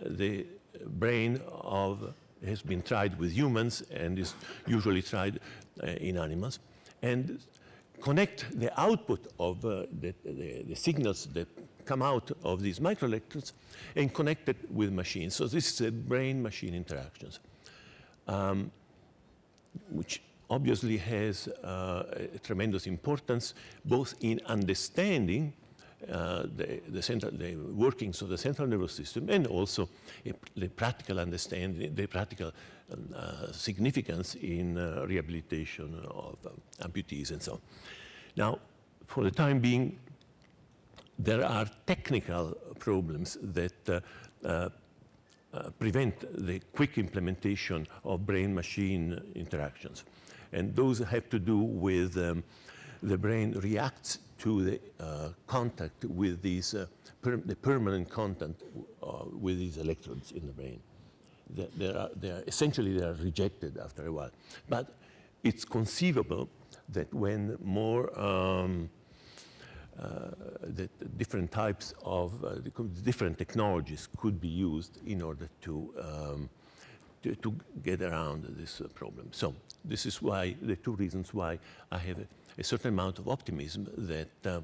the brain of, has been tried with humans and is usually tried uh, in animals, and connect the output of uh, the, the, the signals that come out of these microelectrodes and connect it with machines. So this is a brain-machine interactions, um, which obviously has uh, a tremendous importance both in understanding uh, the, the, central, the workings of the central nervous system and also the practical understanding, the practical uh, significance in uh, rehabilitation of um, amputees and so on. Now, for the time being, there are technical problems that uh, uh, uh, prevent the quick implementation of brain-machine interactions. And those have to do with um, the brain reacts to the uh, contact with these, uh, per the permanent contact uh, with these electrodes in the brain. They, they are, they are essentially, they are rejected after a while. But it's conceivable that when more, um, uh, that different types of, uh, different technologies could be used in order to, um, to, to get around this uh, problem. So this is why, the two reasons why I have a, a certain amount of optimism that uh,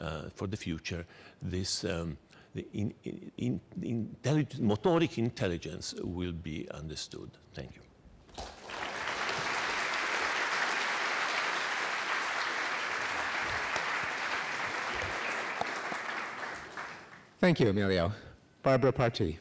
uh, for the future, this um, the in, in, in, intelligent, motoric intelligence will be understood. Thank you. Thank you, Emilio. Barbara Partee.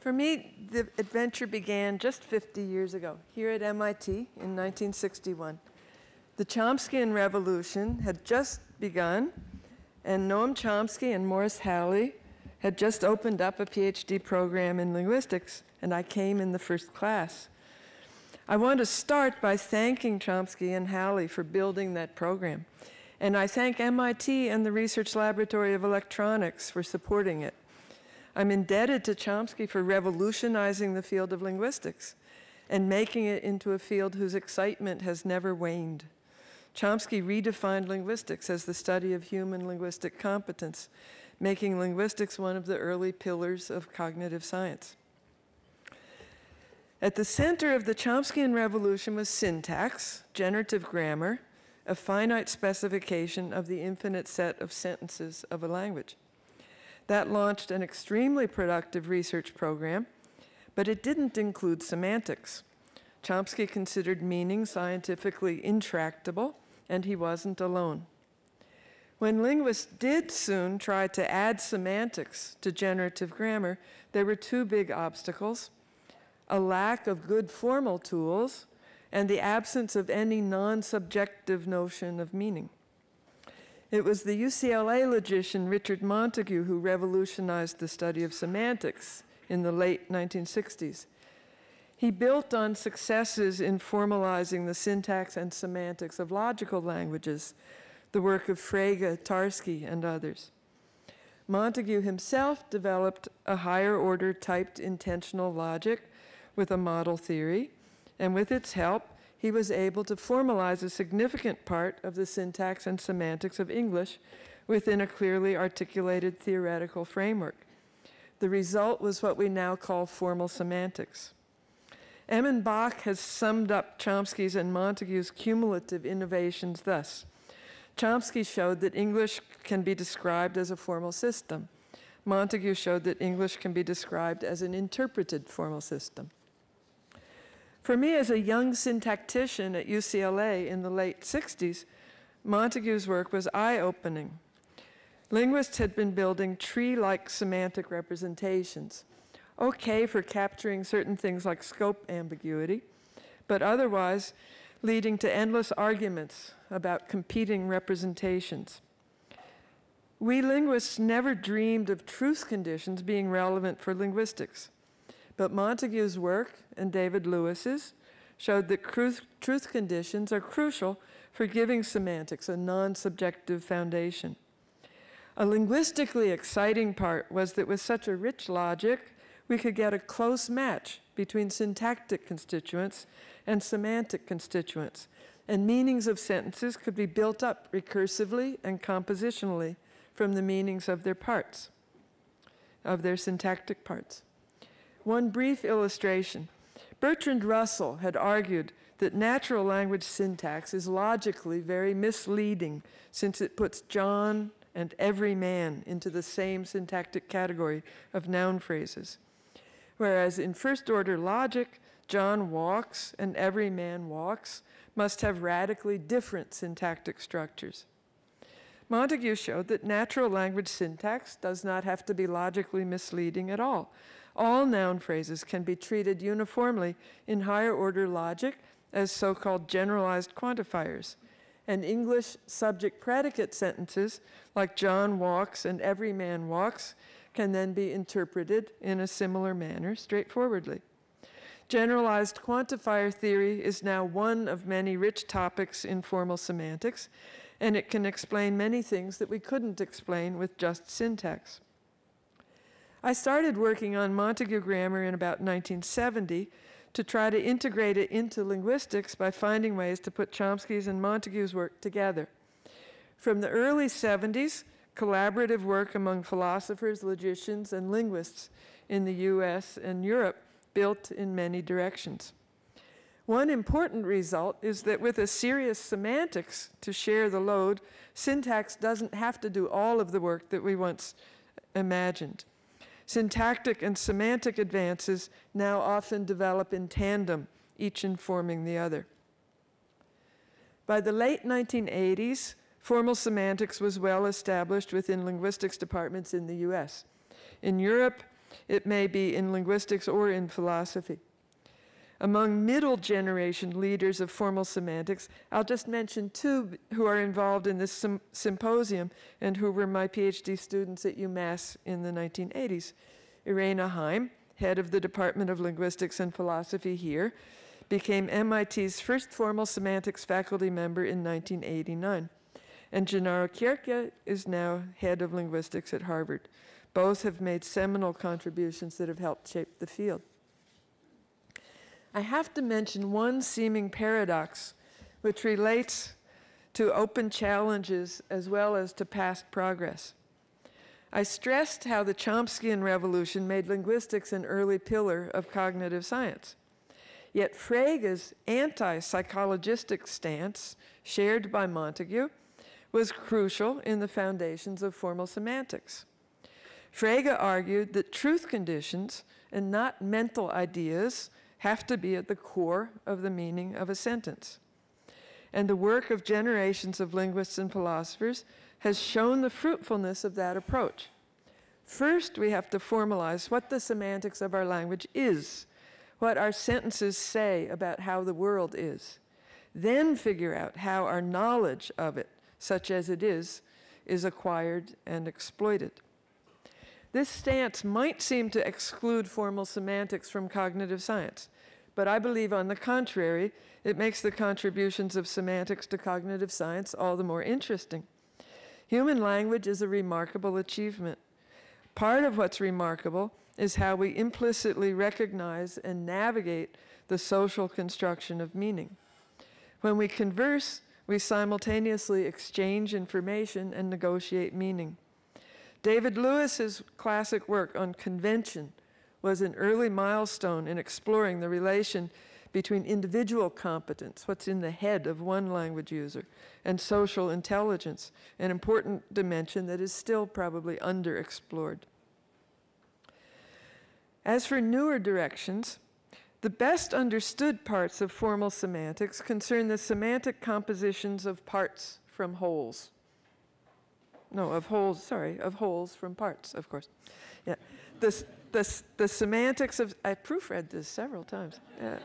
For me, the adventure began just fifty years ago, here at M I T in nineteen sixty-one. The Chomskyan Revolution had just begun, and Noam Chomsky and Morris Halley had just opened up a PhD program in linguistics, and I came in the first class. I want to start by thanking Chomsky and Halley for building that program, and I thank M I T and the Research Laboratory of Electronics for supporting it. I'm indebted to Chomsky for revolutionizing the field of linguistics and making it into a field whose excitement has never waned. Chomsky redefined linguistics as the study of human linguistic competence, making linguistics one of the early pillars of cognitive science. At the center of the Chomskyan revolution was syntax, generative grammar, a finite specification of the infinite set of sentences of a language. That launched an extremely productive research program, but it didn't include semantics. Chomsky considered meaning scientifically intractable, and he wasn't alone. When linguists did soon try to add semantics to generative grammar, there were two big obstacles: a lack of good formal tools and the absence of any non-subjective notion of meaning. It was the U C L A logician Richard Montague who revolutionized the study of semantics in the late nineteen sixties. He built on successes in formalizing the syntax and semantics of logical languages, the work of Frege, Tarski, and others. Montague himself developed a higher order typed intentional logic with a model theory, and with its help, he was able to formalize a significant part of the syntax and semantics of English within a clearly articulated theoretical framework. The result was what we now call formal semantics. Emin Bach has summed up Chomsky's and Montague's cumulative innovations thus. Chomsky showed that English can be described as a formal system. Montague showed that English can be described as an interpreted formal system. For me, as a young syntactician at U C L A in the late sixties, Montague's work was eye-opening. Linguists had been building tree-like semantic representations, okay for capturing certain things like scope ambiguity, but otherwise leading to endless arguments about competing representations. We linguists never dreamed of truth conditions being relevant for linguistics, but Montague's work and David Lewis's showed that truth, truth conditions are crucial for giving semantics a non-subjective foundation. A linguistically exciting part was that with such a rich logic, we could get a close match between syntactic constituents and semantic constituents, and meanings of sentences could be built up recursively and compositionally from the meanings of their parts, of their syntactic parts. One brief illustration. Bertrand Russell had argued that natural language syntax is logically very misleading since it puts John and every man into the same syntactic category of noun phrases. Whereas in first-order logic, John walks and every man walks must have radically different syntactic structures. Montague showed that natural language syntax does not have to be logically misleading at all. All noun phrases can be treated uniformly in higher-order logic as so-called generalized quantifiers. And English subject-predicate sentences, like John walks and every man walks, can then be interpreted in a similar manner, straightforwardly. Generalized quantifier theory is now one of many rich topics in formal semantics, and it can explain many things that we couldn't explain with just syntax. I started working on Montague grammar in about nineteen seventy, to try to integrate it into linguistics by finding ways to put Chomsky's and Montague's work together. From the early seventies, collaborative work among philosophers, logicians, and linguists in the U S and Europe built in many directions. One important result is that with a serious semantics to share the load, syntax doesn't have to do all of the work that we once imagined. Syntactic and semantic advances now often develop in tandem, each informing the other. By the late nineteen eighties, formal semantics was well established within linguistics departments in the U S. In Europe, it may be in linguistics or in philosophy. Among middle generation leaders of formal semantics, I'll just mention two who are involved in this symposium and who were my PhD students at UMass in the nineteen eighties. Irena Heim, head of the Department of Linguistics and Philosophy here, became M I T's first formal semantics faculty member in nineteen eighty-nine. And Gennaro Chierchia is now head of linguistics at Harvard. Both have made seminal contributions that have helped shape the field. I have to mention one seeming paradox, which relates to open challenges as well as to past progress. I stressed how the Chomskyan revolution made linguistics an early pillar of cognitive science. Yet Frege's anti-psychologistic stance, shared by Montague, was crucial in the foundations of formal semantics. Frege argued that truth conditions and not mental ideas have to be at the core of the meaning of a sentence. And the work of generations of linguists and philosophers has shown the fruitfulness of that approach. First, we have to formalize what the semantics of our language is, what our sentences say about how the world is. Then figure out how our knowledge of it, such as it is, is acquired and exploited. This stance might seem to exclude formal semantics from cognitive science, but I believe, on the contrary, it makes the contributions of semantics to cognitive science all the more interesting. Human language is a remarkable achievement. Part of what's remarkable is how we implicitly recognize and navigate the social construction of meaning. When we converse, we simultaneously exchange information and negotiate meaning. David Lewis's classic work on convention was an early milestone in exploring the relation between individual competence, what's in the head of one language user, and social intelligence, an important dimension that is still probably underexplored. As for newer directions, the best understood parts of formal semantics concern the semantic compositions of parts from wholes. No, of wholes, sorry, of wholes from parts, of course. Yeah. The, the, the semantics of, I proofread this several times. Yeah.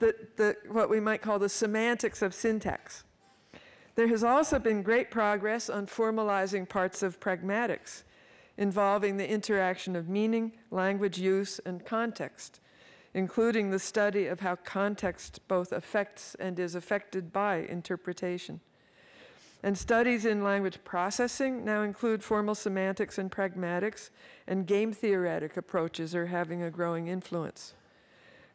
the, the, what we might call the semantics of syntax. There has also been great progress on formalizing parts of pragmatics, involving the interaction of meaning, language use, and context, including the study of how context both affects and is affected by interpretation. And studies in language processing now include formal semantics and pragmatics, and game theoretic approaches are having a growing influence.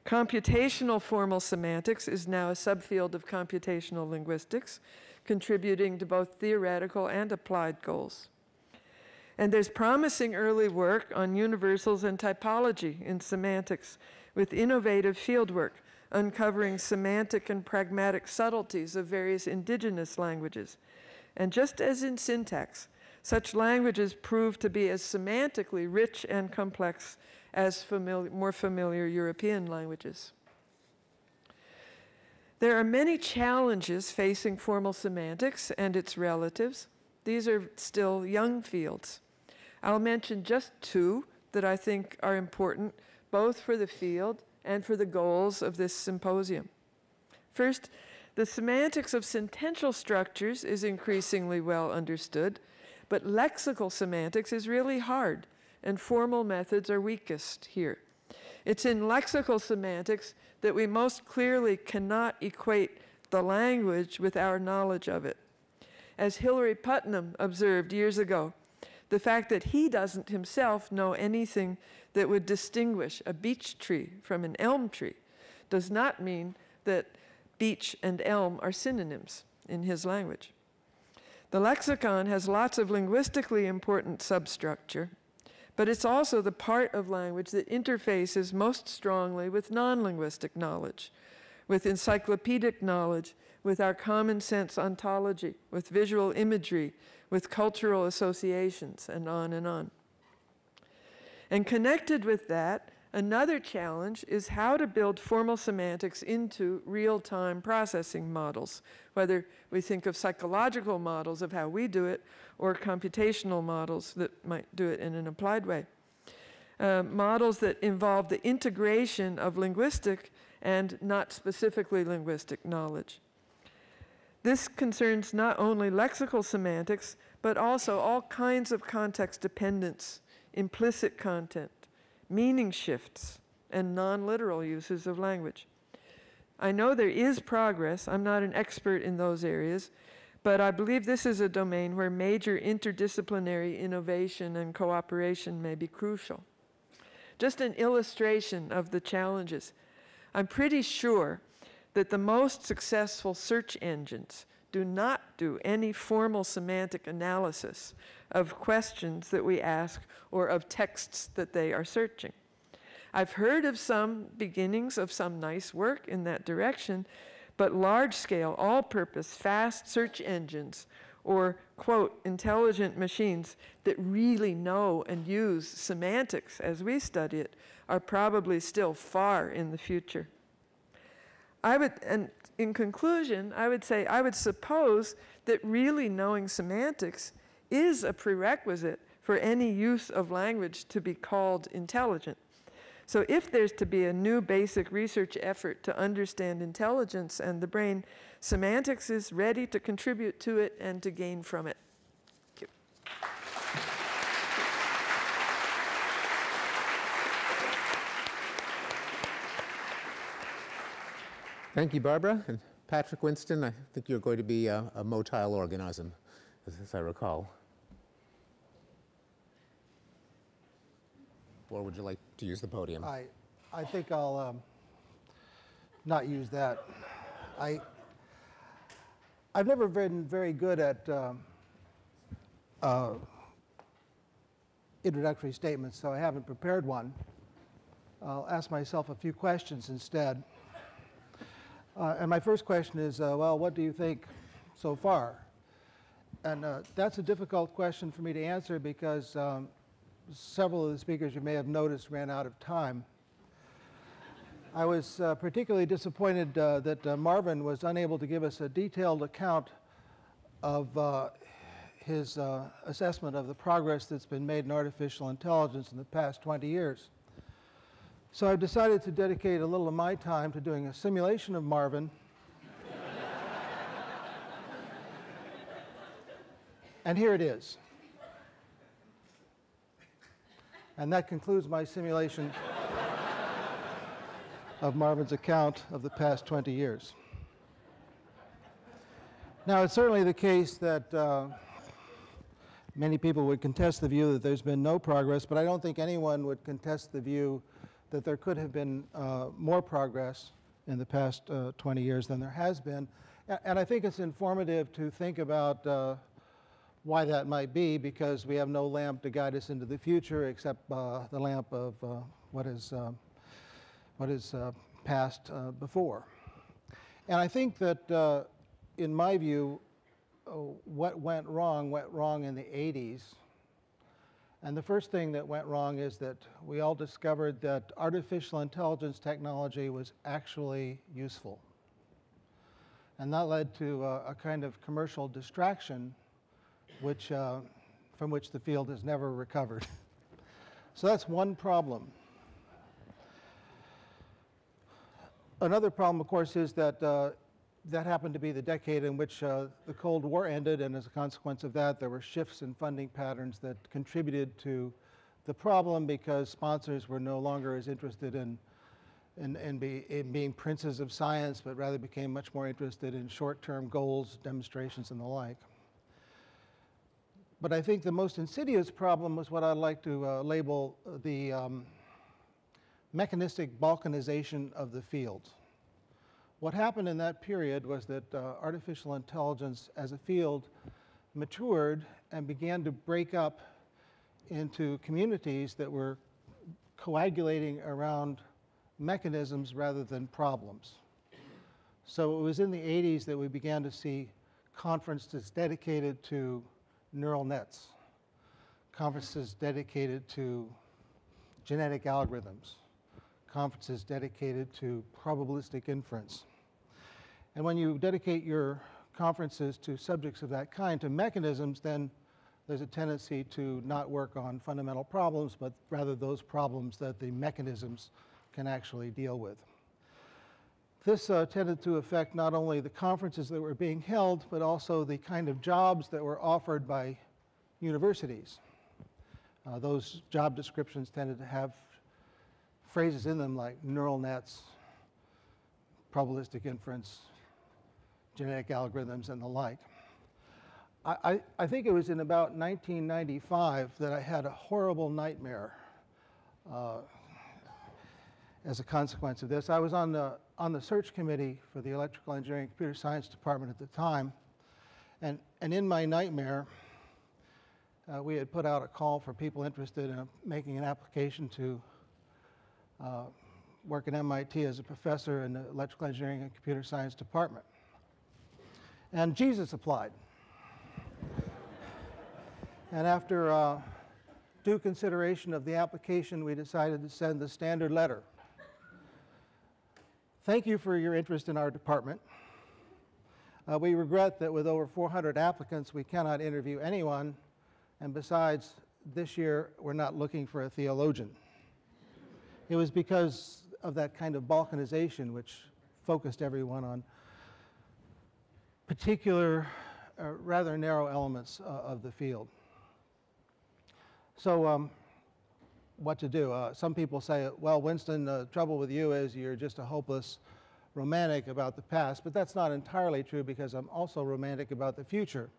Computational formal semantics is now a subfield of computational linguistics, contributing to both theoretical and applied goals. And there's promising early work on universals and typology in semantics, with innovative fieldwork uncovering semantic and pragmatic subtleties of various indigenous languages. And just as in syntax, such languages prove to be as semantically rich and complex as famili- more familiar European languages. There are many challenges facing formal semantics and its relatives. These are still young fields. I'll mention just two that I think are important, both for the field and for the goals of this symposium. First, the semantics of sentential structures is increasingly well understood, but lexical semantics is really hard, and formal methods are weakest here. It's in lexical semantics that we most clearly cannot equate the language with our knowledge of it. As Hilary Putnam observed years ago, the fact that he doesn't himself know anything that would distinguish a beech tree from an elm tree does not mean that beech and elm are synonyms in his language. The lexicon has lots of linguistically important substructure, but it's also the part of language that interfaces most strongly with non-linguistic knowledge, with encyclopedic knowledge, with our common sense ontology, with visual imagery, with cultural associations, and on and on. And connected with that, another challenge is how to build formal semantics into real-time processing models, whether we think of psychological models of how we do it or computational models that might do it in an applied way. Uh, models that involve the integration of linguistic and not specifically linguistic knowledge. This concerns not only lexical semantics, but also all kinds of context dependence, implicit content, meaning shifts, and non-literal uses of language. I know there is progress. I'm not an expert in those areas, but I believe this is a domain where major interdisciplinary innovation and cooperation may be crucial. Just an illustration of the challenges. I'm pretty sure that the most successful search engines do not do any formal semantic analysis of questions that we ask or of texts that they are searching. I've heard of some beginnings of some nice work in that direction, but large-scale, all-purpose, fast search engines or, quote, intelligent machines that really know and use semantics as we study it are probably still far in the future. I would, and in conclusion, I would say I would suppose that really knowing semantics is a prerequisite for any use of language to be called intelligent. So if there's to be a new basic research effort to understand intelligence and the brain, semantics is ready to contribute to it and to gain from it. Thank you. Thank you, Barbara. And Patrick Winston, I think you're going to be a, a motile organism, as, as I recall. Or would you like to use the podium? I, I think I'll um, not use that. I, I've never been very good at um, uh, introductory statements, so I haven't prepared one. I'll ask myself a few questions instead. Uh, and my first question is, uh, well, what do you think so far? And uh, that's a difficult question for me to answer because um, several of the speakers you may have noticed ran out of time. I was uh, particularly disappointed uh, that uh, Marvin was unable to give us a detailed account of uh, his uh, assessment of the progress that's been made in artificial intelligence in the past twenty years. So I've decided to dedicate a little of my time to doing a simulation of Marvin. And here it is. And that concludes my simulation of Marvin's account of the past twenty years. Now, it's certainly the case that uh, many people would contest the view that there's been no progress, but I don't think anyone would contest the view that there could have been uh, more progress in the past uh, twenty years than there has been. And I think it's informative to think about uh, why that might be, because we have no lamp to guide us into the future except uh, the lamp of uh, what is, uh, what is uh, passed uh, before. And I think that, uh, in my view, uh, what went wrong went wrong in the eighties. And the first thing that went wrong is that we all discovered that artificial intelligence technology was actually useful. And that led to uh, a kind of commercial distraction which, uh, from which the field has never recovered. So that's one problem. Another problem, of course, is that uh, that happened to be the decade in which uh, the Cold War ended, and as a consequence of that, there were shifts in funding patterns that contributed to the problem because sponsors were no longer as interested in, in, in, be, in being princes of science, but rather became much more interested in short-term goals, demonstrations, and the like. But I think the most insidious problem was what I'd like to uh, label the um, mechanistic balkanization of the field. What happened in that period was that uh, artificial intelligence as a field matured and began to break up into communities that were coagulating around mechanisms rather than problems. So it was in the eighties that we began to see conferences dedicated to neural nets, conferences dedicated to genetic algorithms, conferences dedicated to probabilistic inference. And when you dedicate your conferences to subjects of that kind, to mechanisms, then there's a tendency to not work on fundamental problems, but rather those problems that the mechanisms can actually deal with. This uh, tended to affect not only the conferences that were being held, but also the kind of jobs that were offered by universities. Uh, those job descriptions tended to have phrases in them like neural nets, probabilistic inference, genetic algorithms, and the like. I, I, I think it was in about nineteen ninety-five that I had a horrible nightmare uh, as a consequence of this. I was on the, on the search committee for the Electrical Engineering and Computer Science Department at the time, and, and in my nightmare, uh, we had put out a call for people interested in making an application to Uh, work at M I T as a professor in the Electrical Engineering and Computer Science Department. And Jesus applied. And after uh, due consideration of the application, we decided to send the standard letter. Thank you for your interest in our department. Uh, we regret that with over four hundred applicants, we cannot interview anyone. And besides, this year, we're not looking for a theologian. It was because of that kind of balkanization which focused everyone on particular, uh, rather narrow elements uh, of the field. So um, what to do? Uh, some people say, well, Winston, the trouble with you is you're just a hopeless romantic about the past. But that's not entirely true, because I'm also romantic about the future.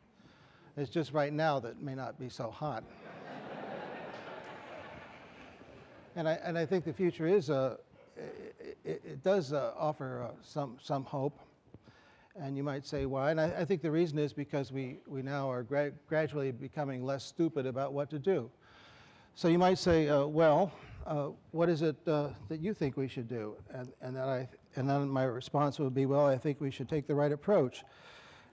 It's just right now that may not be so hot. And I, and I think the future is, uh, it, it does uh, offer uh, some, some hope. And you might say, why? And I, I think the reason is because we, we now are gra gradually becoming less stupid about what to do. So you might say, uh, well, uh, what is it uh, that you think we should do? And, and, that I, and then my response would be, well, I think we should take the right approach.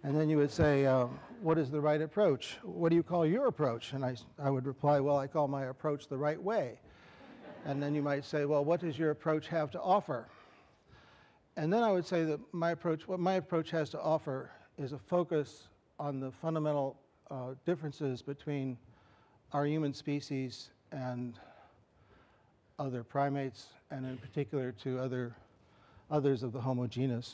And then you would say, um, what is the right approach? What do you call your approach? And I, I would reply, well, I call my approach the right way. And then you might say, well, what does your approach have to offer? And then I would say that my approach, what my approach has to offer is a focus on the fundamental uh, differences between our human species and other primates, and in particular to other, others of the Homo genus.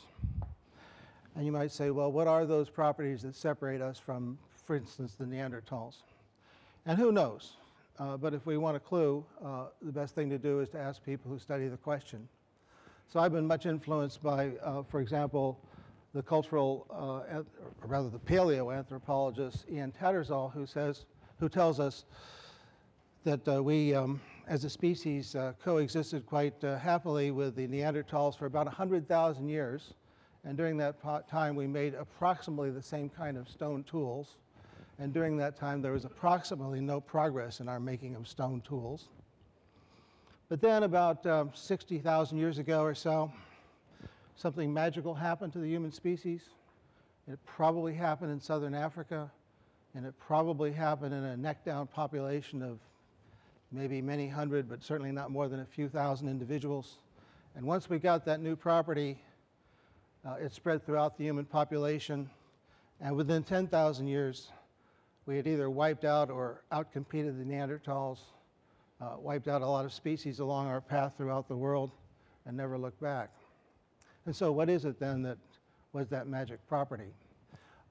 And you might say, well, what are those properties that separate us from, for instance, the Neanderthals? And who knows? Uh, but if we want a clue, uh, the best thing to do is to ask people who study the question. So I've been much influenced by, uh, for example, the cultural, uh, or rather the paleoanthropologist Ian Tattersall, who says, who tells us that uh, we, um, as a species, uh, coexisted quite uh, happily with the Neanderthals for about one hundred thousand years. And during that time, we made approximately the same kind of stone tools. And during that time, there was approximately no progress in our making of stone tools. But then about um, sixty thousand years ago or so, something magical happened to the human species. It probably happened in southern Africa. And it probably happened in a neck-down population of maybe many hundred, but certainly not more than a few thousand individuals. And once we got that new property, Uh, it spread throughout the human population, and within ten thousand years, we had either wiped out or outcompeted the Neanderthals, uh, wiped out a lot of species along our path throughout the world, and never looked back. And so what is it then that was that magic property?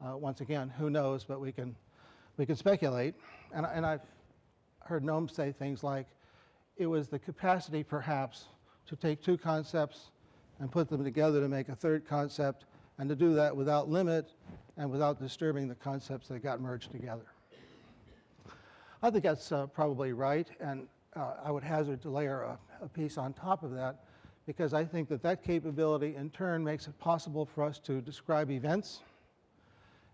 Uh, once again, who knows, but we can, we can speculate. And, and I've heard Noam say things like, it was the capacity, perhaps, to take two concepts and put them together to make a third concept, and to do that without limit and without disturbing the concepts that got merged together. I think that's uh, probably right, and uh, I would hazard to layer a, a piece on top of that, because I think that that capability in turn makes it possible for us to describe events.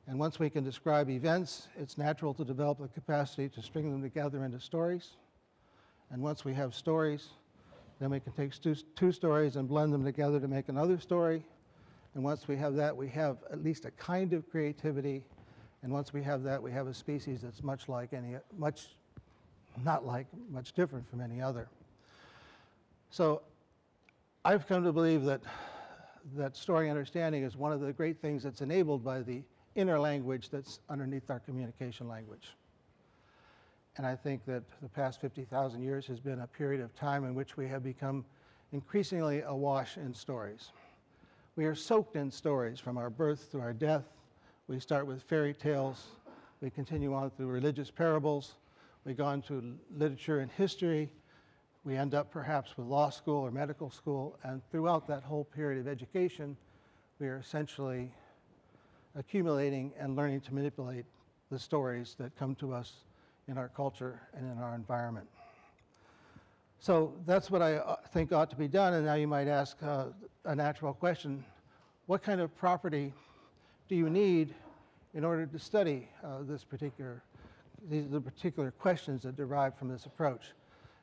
And once we can describe events, it's natural to develop the capacity to string them together into stories. And once we have stories, then we can take two stories and blend them together to make another story. And once we have that, we have at least a kind of creativity. And once we have that, we have a species that's much like any, much, not like, much different from any other. So I've come to believe that, that story understanding is one of the great things that's enabled by the inner language that's underneath our communication language. And I think that the past fifty thousand years has been a period of time in which we have become increasingly awash in stories. We are soaked in stories from our birth to our death. We start with fairy tales. We continue on through religious parables. We go on to literature and history. We end up perhaps with law school or medical school. And throughout that whole period of education, we are essentially accumulating and learning to manipulate the stories that come to us in our culture and in our environment. So that's what I think ought to be done. And now you might ask uh, a natural question. What kind of property do you need in order to study uh, this particular, these are the particular questions that derive from this approach?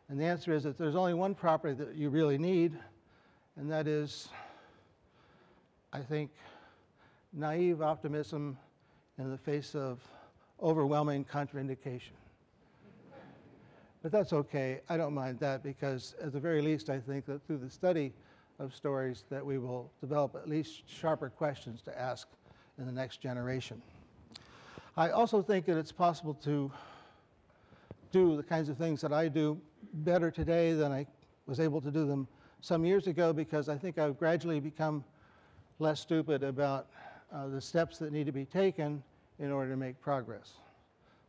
And the answer is that there's only one property that you really need, and that is, I think, naive optimism in the face of overwhelming contraindication. But that's okay, I don't mind that, because at the very least I think that through the study of stories that we will develop at least sharper questions to ask in the next generation. I also think that it's possible to do the kinds of things that I do better today than I was able to do them some years ago, because I think I've gradually become less stupid about uh, the steps that need to be taken in order to make progress.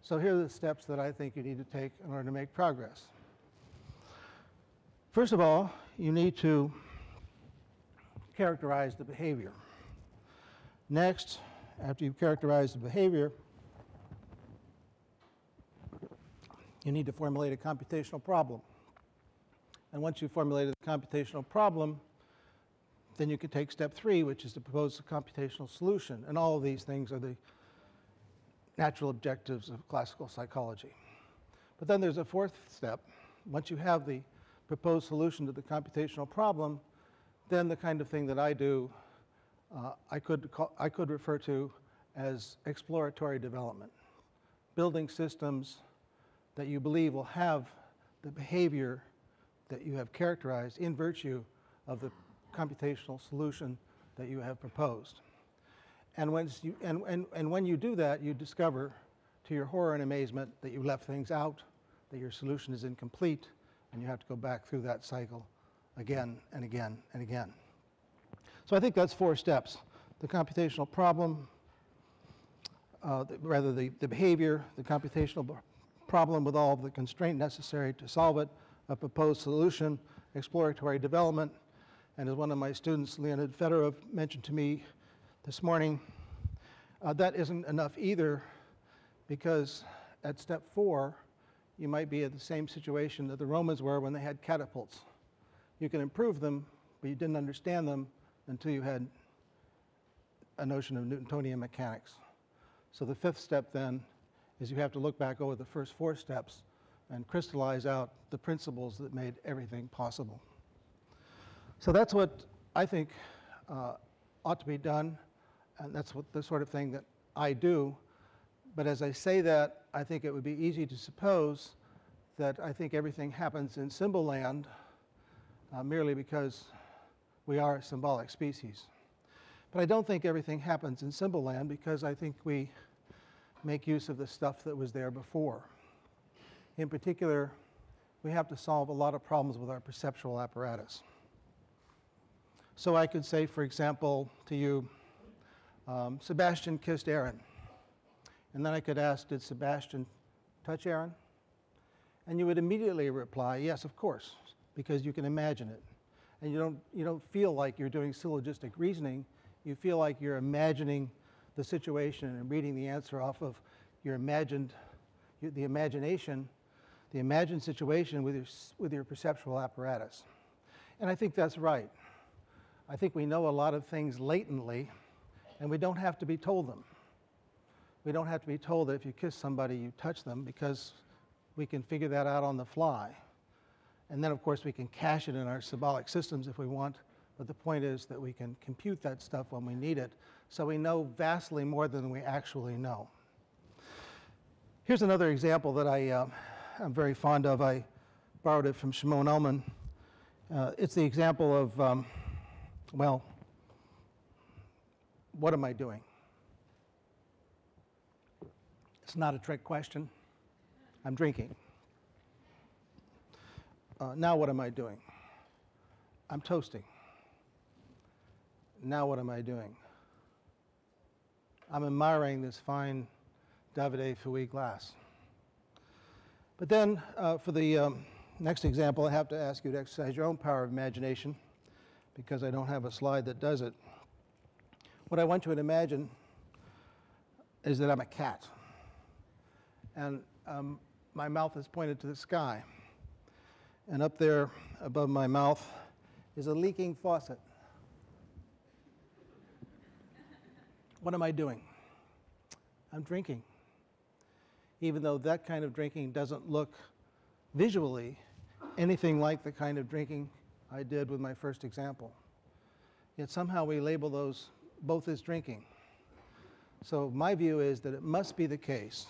So here are the steps that I think you need to take in order to make progress. First of all, you need to characterize the behavior. Next, after you've characterized the behavior, you need to formulate a computational problem. And once you've formulated the computational problem, then you can take step three, which is to propose a computational solution. And all of these things are the natural objectives of classical psychology. But then there's a fourth step. Once you have the proposed solution to the computational problem, then the kind of thing that I do, uh, I could call, I could refer to as exploratory development, building systems that you believe will have the behavior that you have characterized in virtue of the computational solution that you have proposed. And when you, and, and, and when you do that, you discover, to your horror and amazement, that you left things out, that your solution is incomplete, and you have to go back through that cycle again and again and again. So I think that's four steps: the computational problem, uh, the, rather the, the behavior, the computational problem with all of the constraint necessary to solve it, a proposed solution, exploratory development. And as one of my students, Leonid Fedorov, mentioned to me this morning, uh, that isn't enough either, because at step four, you might be at the same situation that the Romans were when they had catapults. You can improve them, but you didn't understand them until you had a notion of Newtonian mechanics. So the fifth step then is you have to look back over the first four steps and crystallize out the principles that made everything possible. So that's what I think uh, ought to be done, and that's what the sort of thing that I do. But as I say that, I think it would be easy to suppose that I think everything happens in symbol land uh, merely because we are a symbolic species. But I don't think everything happens in symbol land, because I think we make use of the stuff that was there before. In particular, we have to solve a lot of problems with our perceptual apparatus. So I could say, for example, to you, um, Sebastian kissed Aaron. And then I could ask, did Sebastian touch Aaron? And you would immediately reply, yes, of course, because you can imagine it. And you don't, you don't feel like you're doing syllogistic reasoning. You feel like you're imagining the situation and reading the answer off of your imagined, the imagination, the imagined situation with your, with your perceptual apparatus. And I think that's right. I think we know a lot of things latently, and we don't have to be told them. We don't have to be told that if you kiss somebody, you touch them, because we can figure that out on the fly. And then, of course, we can cache it in our symbolic systems if we want, but the point is that we can compute that stuff when we need it, so we know vastly more than we actually know. Here's another example that I uh, am very fond of. I borrowed it from Shimon Ullman. Uh, it's the example of um, well, what am I doing? It's not a trick question. I'm drinking. Uh, now what am I doing? I'm toasting. Now what am I doing? I'm admiring this fine Davide Fouilly glass. But then uh, for the um, next example, I have to ask you to exercise your own power of imagination, because I don't have a slide that does it. What I want you to imagine is that I'm a cat, and um, my mouth is pointed to the sky. And up there above my mouth is a leaking faucet. What am I doing? I'm drinking, even though that kind of drinking doesn't look visually anything like the kind of drinking I did with my first example. Yet somehow we label those both as drinking. So my view is that it must be the case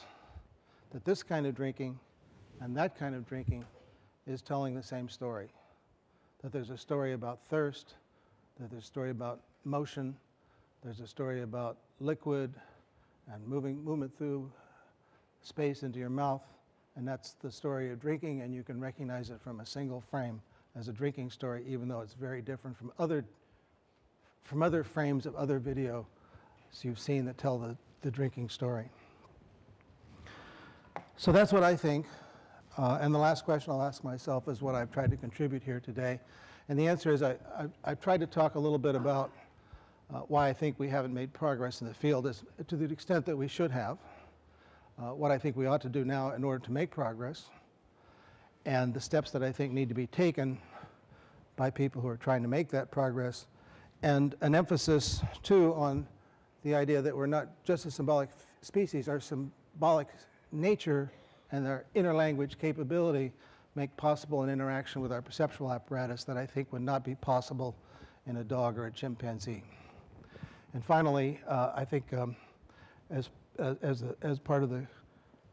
that this kind of drinking and that kind of drinking is telling the same story, that there's a story about thirst, that there's a story about motion, there's a story about liquid and moving movement through space into your mouth, and that's the story of drinking, and you can recognize it from a single frame as a drinking story, even though it's very different from other, from other frames of other videos you've seen that tell the, the drinking story. So that's what I think. Uh, and the last question I'll ask myself is what I've tried to contribute here today. And the answer is I, I, I've tried to talk a little bit about uh, why I think we haven't made progress in the field as, to the extent that we should have, uh, what I think we ought to do now in order to make progress, and the steps that I think need to be taken by people who are trying to make that progress, and an emphasis, too, on the idea that we're not just a symbolic species. Our symbolic nature and our inner language capability make possible an interaction with our perceptual apparatus that I think would not be possible in a dog or a chimpanzee. And finally, uh, I think um, as as as, the, as part of the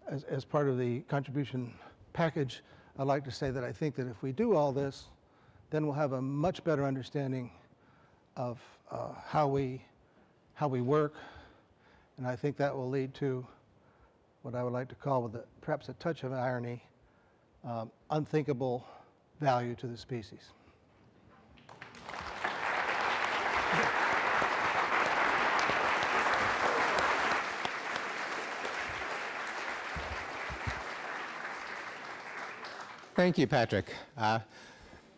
as as part of the contribution package, I'd like to say that I think that if we do all this, then we'll have a much better understanding of uh, how we how we work, and I think that will lead to what I would like to call, with a, perhaps a touch of irony, um, unthinkable value to the species. Thank you, Patrick. Uh,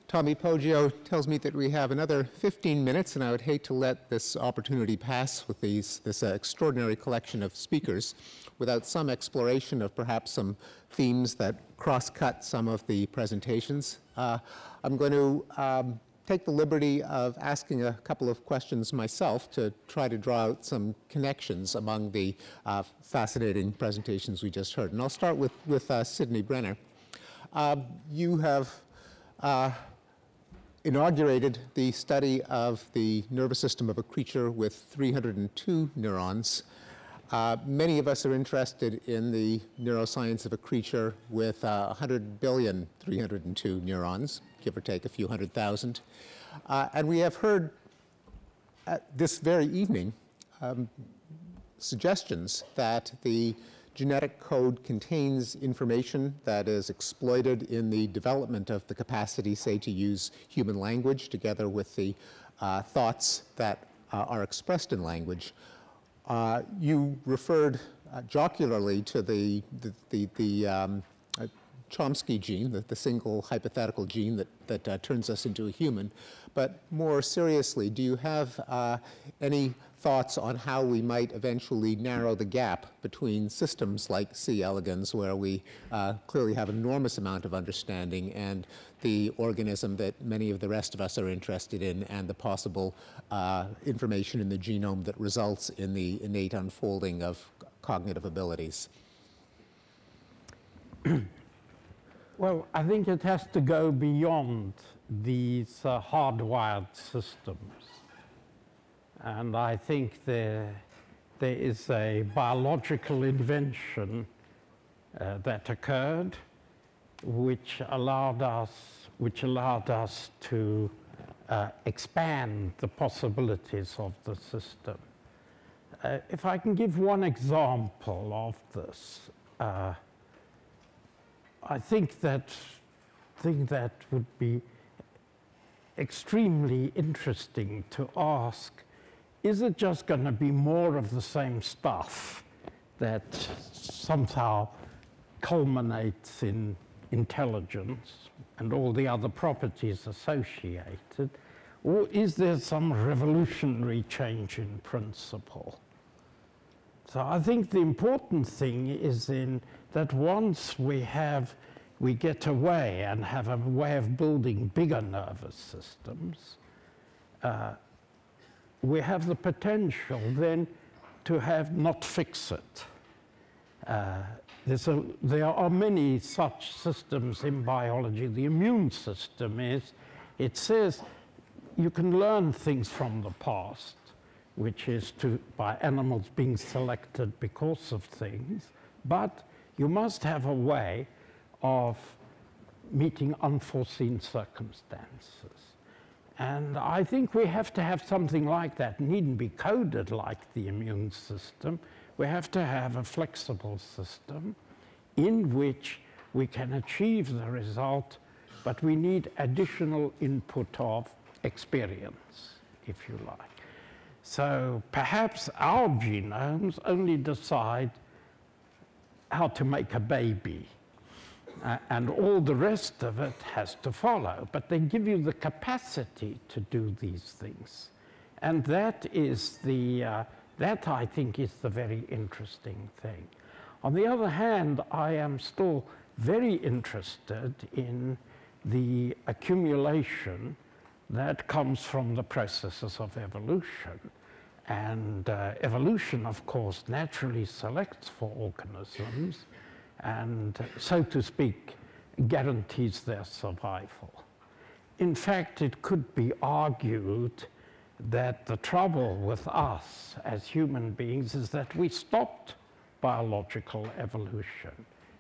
Tommy Poggio tells me that we have another fifteen minutes, and I would hate to let this opportunity pass with these, this uh, extraordinary collection of speakers without some exploration of perhaps some themes that cross-cut some of the presentations. Uh, I'm going to um, take the liberty of asking a couple of questions myself to try to draw out some connections among the uh, fascinating presentations we just heard. And I'll start with, with uh, Sydney Brenner. Uh, you have uh, inaugurated the study of the nervous system of a creature with three hundred two neurons. Uh, many of us are interested in the neuroscience of a creature with uh, one hundred billion three hundred two neurons, give or take a few hundred thousand. Uh, and we have heard at this very evening um, suggestions that the genetic code contains information that is exploited in the development of the capacity, say, to use human language together with the uh, thoughts that uh, are expressed in language. Uh, you referred uh, jocularly to the, the, the, the um, uh, Chomsky gene, the, the single hypothetical gene that, that uh, turns us into a human. But more seriously, do you have uh, any thoughts on how we might eventually narrow the gap between systems like C. elegans, where we uh, clearly have an enormous amount of understanding, and the organism that many of the rest of us are interested in, and the possible uh, information in the genome that results in the innate unfolding of cognitive abilities? Well, I think it has to go beyond these uh, hardwired systems. And I think there, there is a biological invention uh, that occurred, which allowed us, which allowed us to uh, expand the possibilities of the system. Uh, if I can give one example of this, uh, I think that, think that would be extremely interesting to ask. Is it just going to be more of the same stuff that somehow culminates in intelligence and all the other properties associated? Or is there some revolutionary change in principle? So I think the important thing is in that once we have, we get away and have a way of building bigger nervous systems, uh, we have the potential then to have not fix it. Uh, there's a, there are many such systems in biology. The immune system is, it says you can learn things from the past, which is to, by animals being selected because of things, but you must have a way of meeting unforeseen circumstances. And I think we have to have something like that. It needn't be coded like the immune system. We have to have a flexible system in which we can achieve the result, but we need additional input of experience, if you like. So perhaps our genomes only decide how to make a baby. Uh, and all the rest of it has to follow. But they give you the capacity to do these things. And that is the, uh, that I think is the very interesting thing. On the other hand, I am still very interested in the accumulation that comes from the processes of evolution. And uh, evolution, of course, naturally selects for organisms and, so to speak, guarantees their survival. In fact, it could be argued that the trouble with us as human beings is that we stopped biological evolution.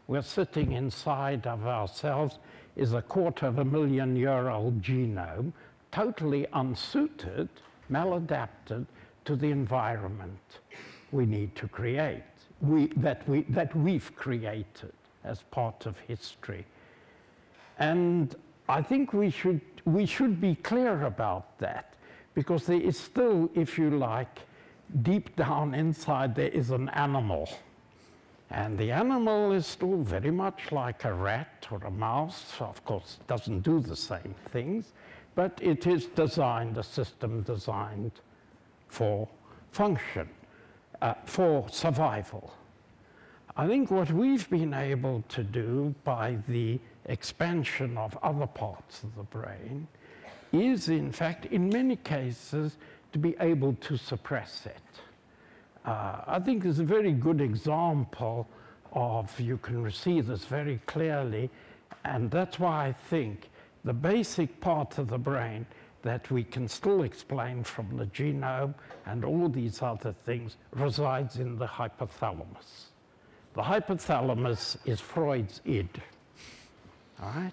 We're sitting inside of ourselves is a quarter of a million year old genome, totally unsuited, maladapted to the environment we need to create, we, that, we, that we've created as part of history. And I think we should, we should be clear about that, because there is still, if you like, deep down inside there is an animal. And the animal is still very much like a rat or a mouse. Of course, it doesn't do the same things, but it is designed, a system designed for function, uh, for survival. I think what we've been able to do by the expansion of other parts of the brain is, in fact, in many cases, to be able to suppress it. Uh, I think it's a very good example of, you can see this very clearly, and that's why I think the basic part of the brain that we can still explain from the genome and all these other things resides in the hypothalamus. The hypothalamus is Freud's id, all right?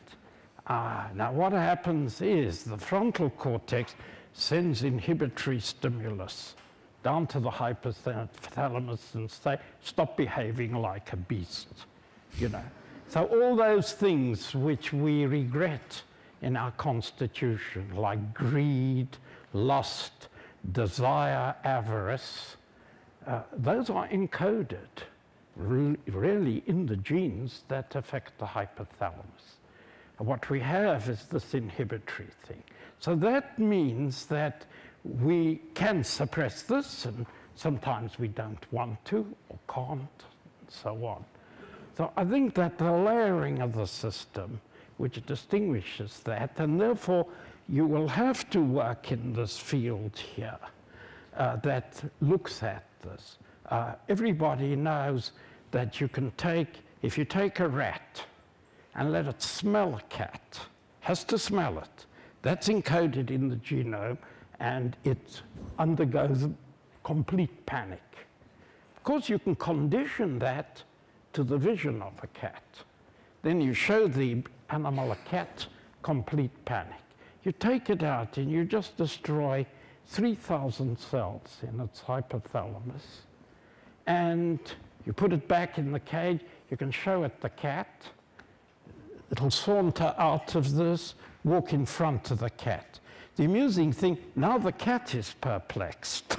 Uh, now what happens is the frontal cortex sends inhibitory stimulus down to the hypothalamus and say, stop behaving like a beast, you know. So all those things which we regret in our constitution, like greed, lust, desire, avarice, uh, those are encoded re really in the genes that affect the hypothalamus. And what we have is this inhibitory thing. So that means that we can suppress this, and sometimes we don't want to or can't, and so on. So I think that the layering of the system, which distinguishes that, and therefore you will have to work in this field here uh, that looks at this. Uh, everybody knows that you can take, if you take a rat and let it smell a cat, has to smell it, that's encoded in the genome, and it undergoes complete panic. Of course, you can condition that to the vision of a cat. Then you show the animal a cat, complete panic. You take it out and you just destroy three thousand cells in its hypothalamus, and you put it back in the cage. You can show it the cat. It'll saunter out of this, walk in front of the cat. The amusing thing, now the cat is perplexed.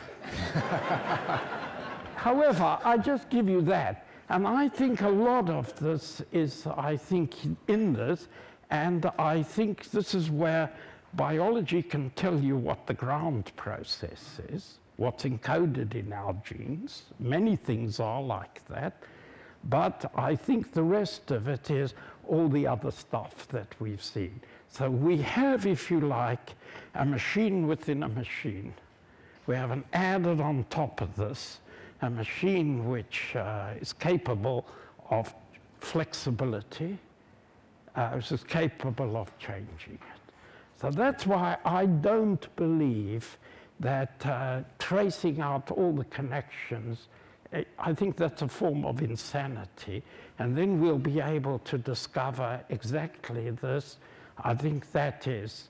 However, I just give you that. And I think a lot of this is, I think, in this. And I think this is where biology can tell you what the ground process is, what's encoded in our genes. Many things are like that. But I think the rest of it is all the other stuff that we've seen. So we have, if you like, a machine within a machine. We have an added on top of this, a machine which uh, is capable of flexibility, uh, which is capable of changing it. So that's why I don't believe that uh, tracing out all the connections, I think that's a form of insanity. And then we'll be able to discover exactly this. I think that is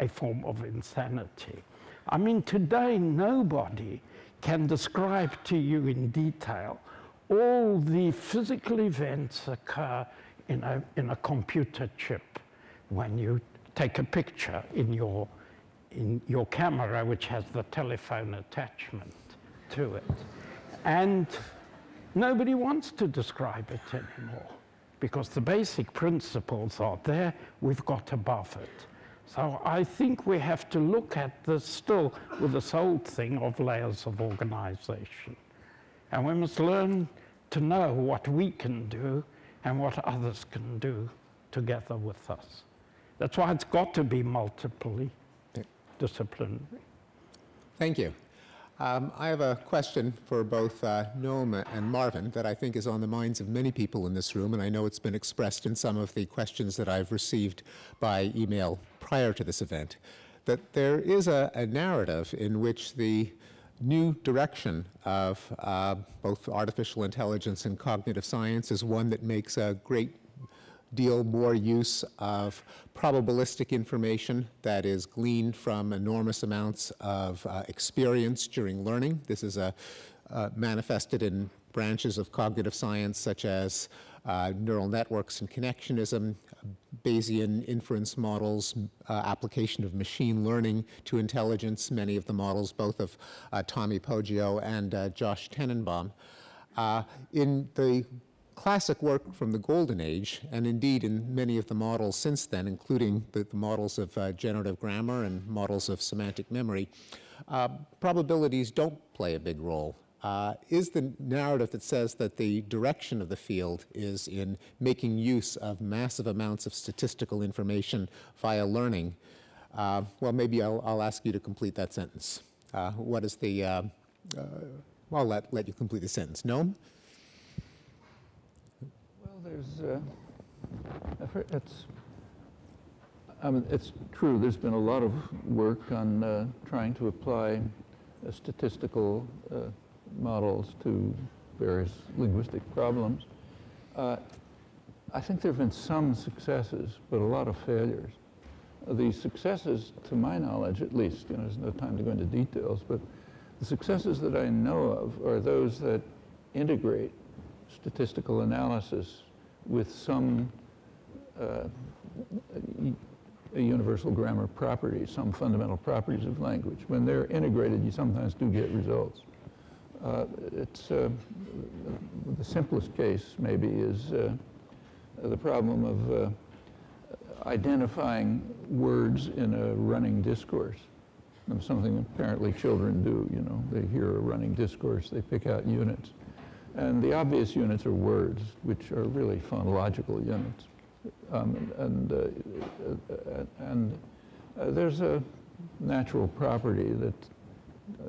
a form of insanity. I mean, today nobody can describe to you in detail all the physical events occur in a, in a computer chip when you take a picture in your, in your camera, which has the telephone attachment to it. And nobody wants to describe it anymore, because the basic principles are there, we've got above it. So I think we have to look at this still with this old thing of layers of organization. And we must learn to know what we can do and what others can do together with us. That's why it's got to be multiply disciplinary. Thank you. Um, I have a question for both uh, Noam and Marvin that I think is on the minds of many people in this room, and I know it's been expressed in some of the questions that I've received by email prior to this event. that there is a, a narrative in which the new direction of uh, both artificial intelligence and cognitive science is one that makes a great deal more use of probabilistic information that is gleaned from enormous amounts of uh, experience during learning. This is uh, uh, manifested in branches of cognitive science such as uh, neural networks and connectionism, Bayesian inference models, uh, application of machine learning to intelligence, many of the models both of uh, Tommy Poggio and uh, Josh Tenenbaum. Uh, in the classic work from the Golden Age, and indeed in many of the models since then, including the, the models of uh, generative grammar and models of semantic memory, uh, probabilities don't play a big role. Uh, is the narrative that says that the direction of the field is in making use of massive amounts of statistical information via learning. Uh, well, maybe I'll, I'll ask you to complete that sentence. Uh, what is the, uh, uh, I'll let, let you complete the sentence. Noam? Well, there's, uh, it's, I mean, it's true. There's been a lot of work on uh, trying to apply a statistical uh, models to various linguistic problems. Uh, I think there have been some successes, but a lot of failures. The successes, to my knowledge at least, you know, there's no time to go into details, but the successes that I know of are those that integrate statistical analysis with some uh, a universal grammar property, some fundamental properties of language. When they're integrated, you sometimes do get results. Uh, it's, uh, the simplest case, maybe, is uh, the problem of uh, identifying words in a running discourse. And something apparently children do, you know. They hear a running discourse, they pick out units. And the obvious units are words, which are really phonological units. Um, and uh, and uh, there's a natural property that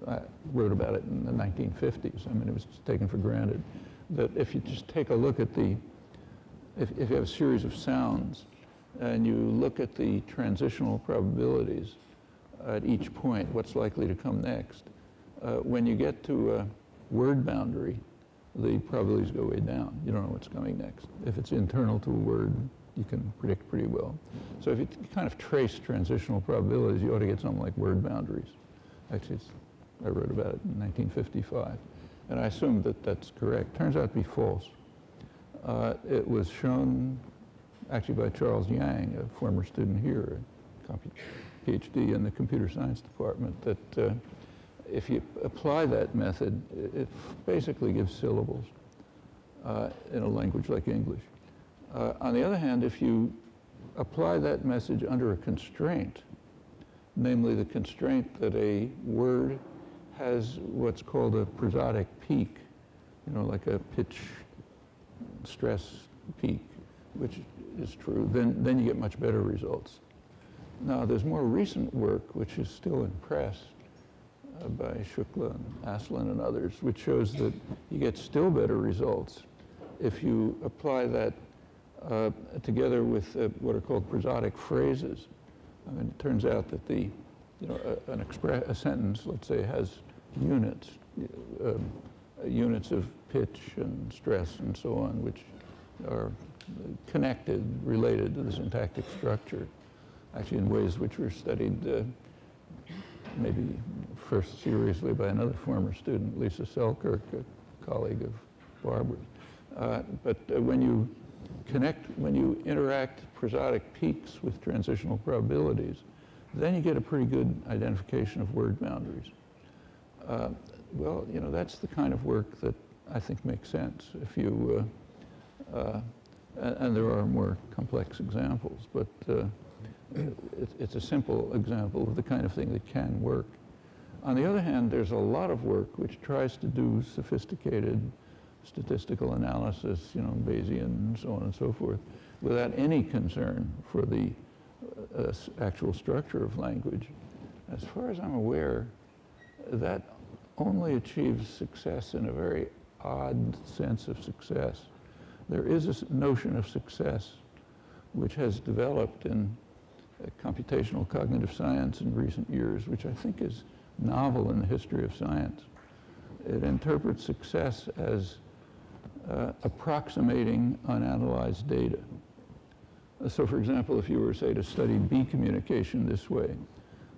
I wrote about it in the nineteen fifties. I mean, it was taken for granted that if you just take a look at the, if, if you have a series of sounds and you look at the transitional probabilities at each point, what's likely to come next, uh, when you get to a word boundary, the probabilities go way down. You don't know what's coming next. If it's internal to a word, you can predict pretty well. So if you kind of trace transitional probabilities, you ought to get something like word boundaries. Actually, it's I wrote about it in nineteen fifty-five, and I assumed that that's correct. Turns out to be false. Uh, it was shown actually by Charles Yang, a former student here, a PhD in the computer science department, that uh, if you apply that method, it basically gives syllables uh, in a language like English. Uh, on the other hand, if you apply that message under a constraint, namely the constraint that a word has what's called a prosodic peak, you know, like a pitch stress peak, which is true, then, then you get much better results. Now, there's more recent work, which is still in press uh, by Shukla and Aslan and others, which shows that you get still better results if you apply that uh, together with uh, what are called prosodic phrases. I mean, it turns out that the, you know, a, an express, a sentence, let's say, has units, uh, units of pitch and stress and so on, which are connected, related to the syntactic structure, actually in ways which were studied uh, maybe first seriously by another former student, Lisa Selkirk, a colleague of Barbara's. Uh, but uh, when you connect, when you interact prosodic peaks with transitional probabilities, then you get a pretty good identification of word boundaries. Uh, well, you know, that's the kind of work that I think makes sense if you, uh, uh, and, and there are more complex examples, but uh, it, it's a simple example of the kind of thing that can work. On the other hand, there's a lot of work which tries to do sophisticated statistical analysis, you know, Bayesian and so on and so forth, without any concern for the uh, actual structure of language. As far as I'm aware, that only achieves success in a very odd sense of success. There is a notion of success which has developed in computational cognitive science in recent years, which I think is novel in the history of science. It interprets success as uh, approximating unanalyzed data. So, for example, if you were, say, to study bee communication this way,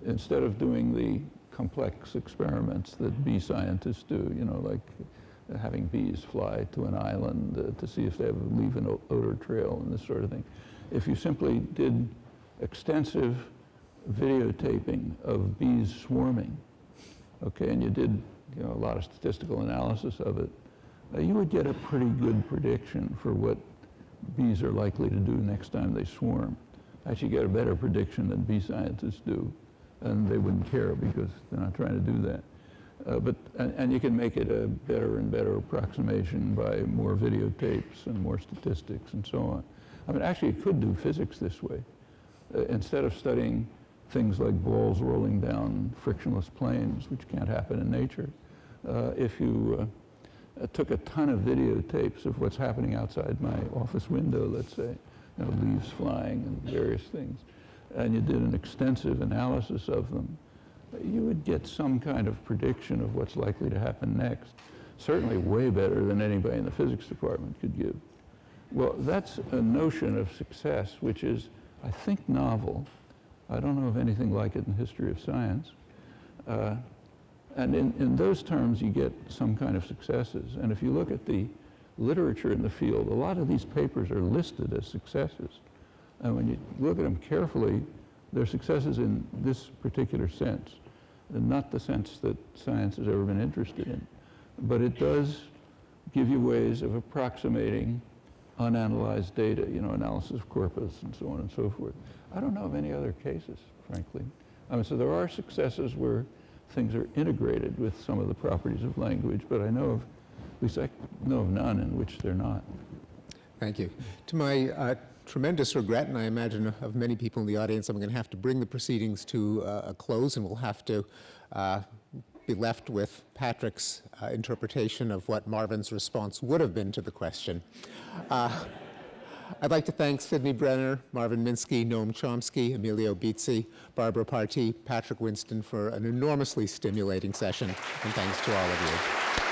instead of doing the complex experiments that bee scientists do, you know, like having bees fly to an island uh, to see if they have, leave an odor trail and this sort of thing. If you simply did extensive videotaping of bees swarming, okay, and you did you know, a lot of statistical analysis of it, uh, you would get a pretty good prediction for what bees are likely to do next time they swarm. Actually get a better prediction than bee scientists do, and they wouldn't care because they're not trying to do that. Uh, but, and, and you can make it a better and better approximation by more videotapes and more statistics and so on. I mean, actually, you could do physics this way. Uh, instead of studying things like balls rolling down frictionless planes, which can't happen in nature, uh, if you uh, took a ton of videotapes of what's happening outside my office window, let's say, you know, leaves flying and various things, and you did an extensive analysis of them, you would get some kind of prediction of what's likely to happen next, certainly way better than anybody in the physics department could give. Well, that's a notion of success, which is, I think, novel. I don't know of anything like it in the history of science. Uh, and in, in those terms, you get some kind of successes. And if you look at the literature in the field, a lot of these papers are listed as successes. And when you look at them carefully, they're successes in this particular sense, and not the sense that science has ever been interested in. But it does give you ways of approximating unanalyzed data, you know, analysis of corpus and so on and so forth. I don't know of any other cases, frankly. I mean, so there are successes where things are integrated with some of the properties of language, but I know of, at least I know of none in which they're not. Thank you. To my uh, tremendous regret, and I imagine of many people in the audience, I'm going to have to bring the proceedings to uh, a close, and we'll have to uh, be left with Patrick's uh, interpretation of what Marvin's response would have been to the question. Uh, I'd like to thank Sydney Brenner, Marvin Minsky, Noam Chomsky, Emilio Bizzi, Barbara Partee, Patrick Winston for an enormously stimulating session, and thanks to all of you.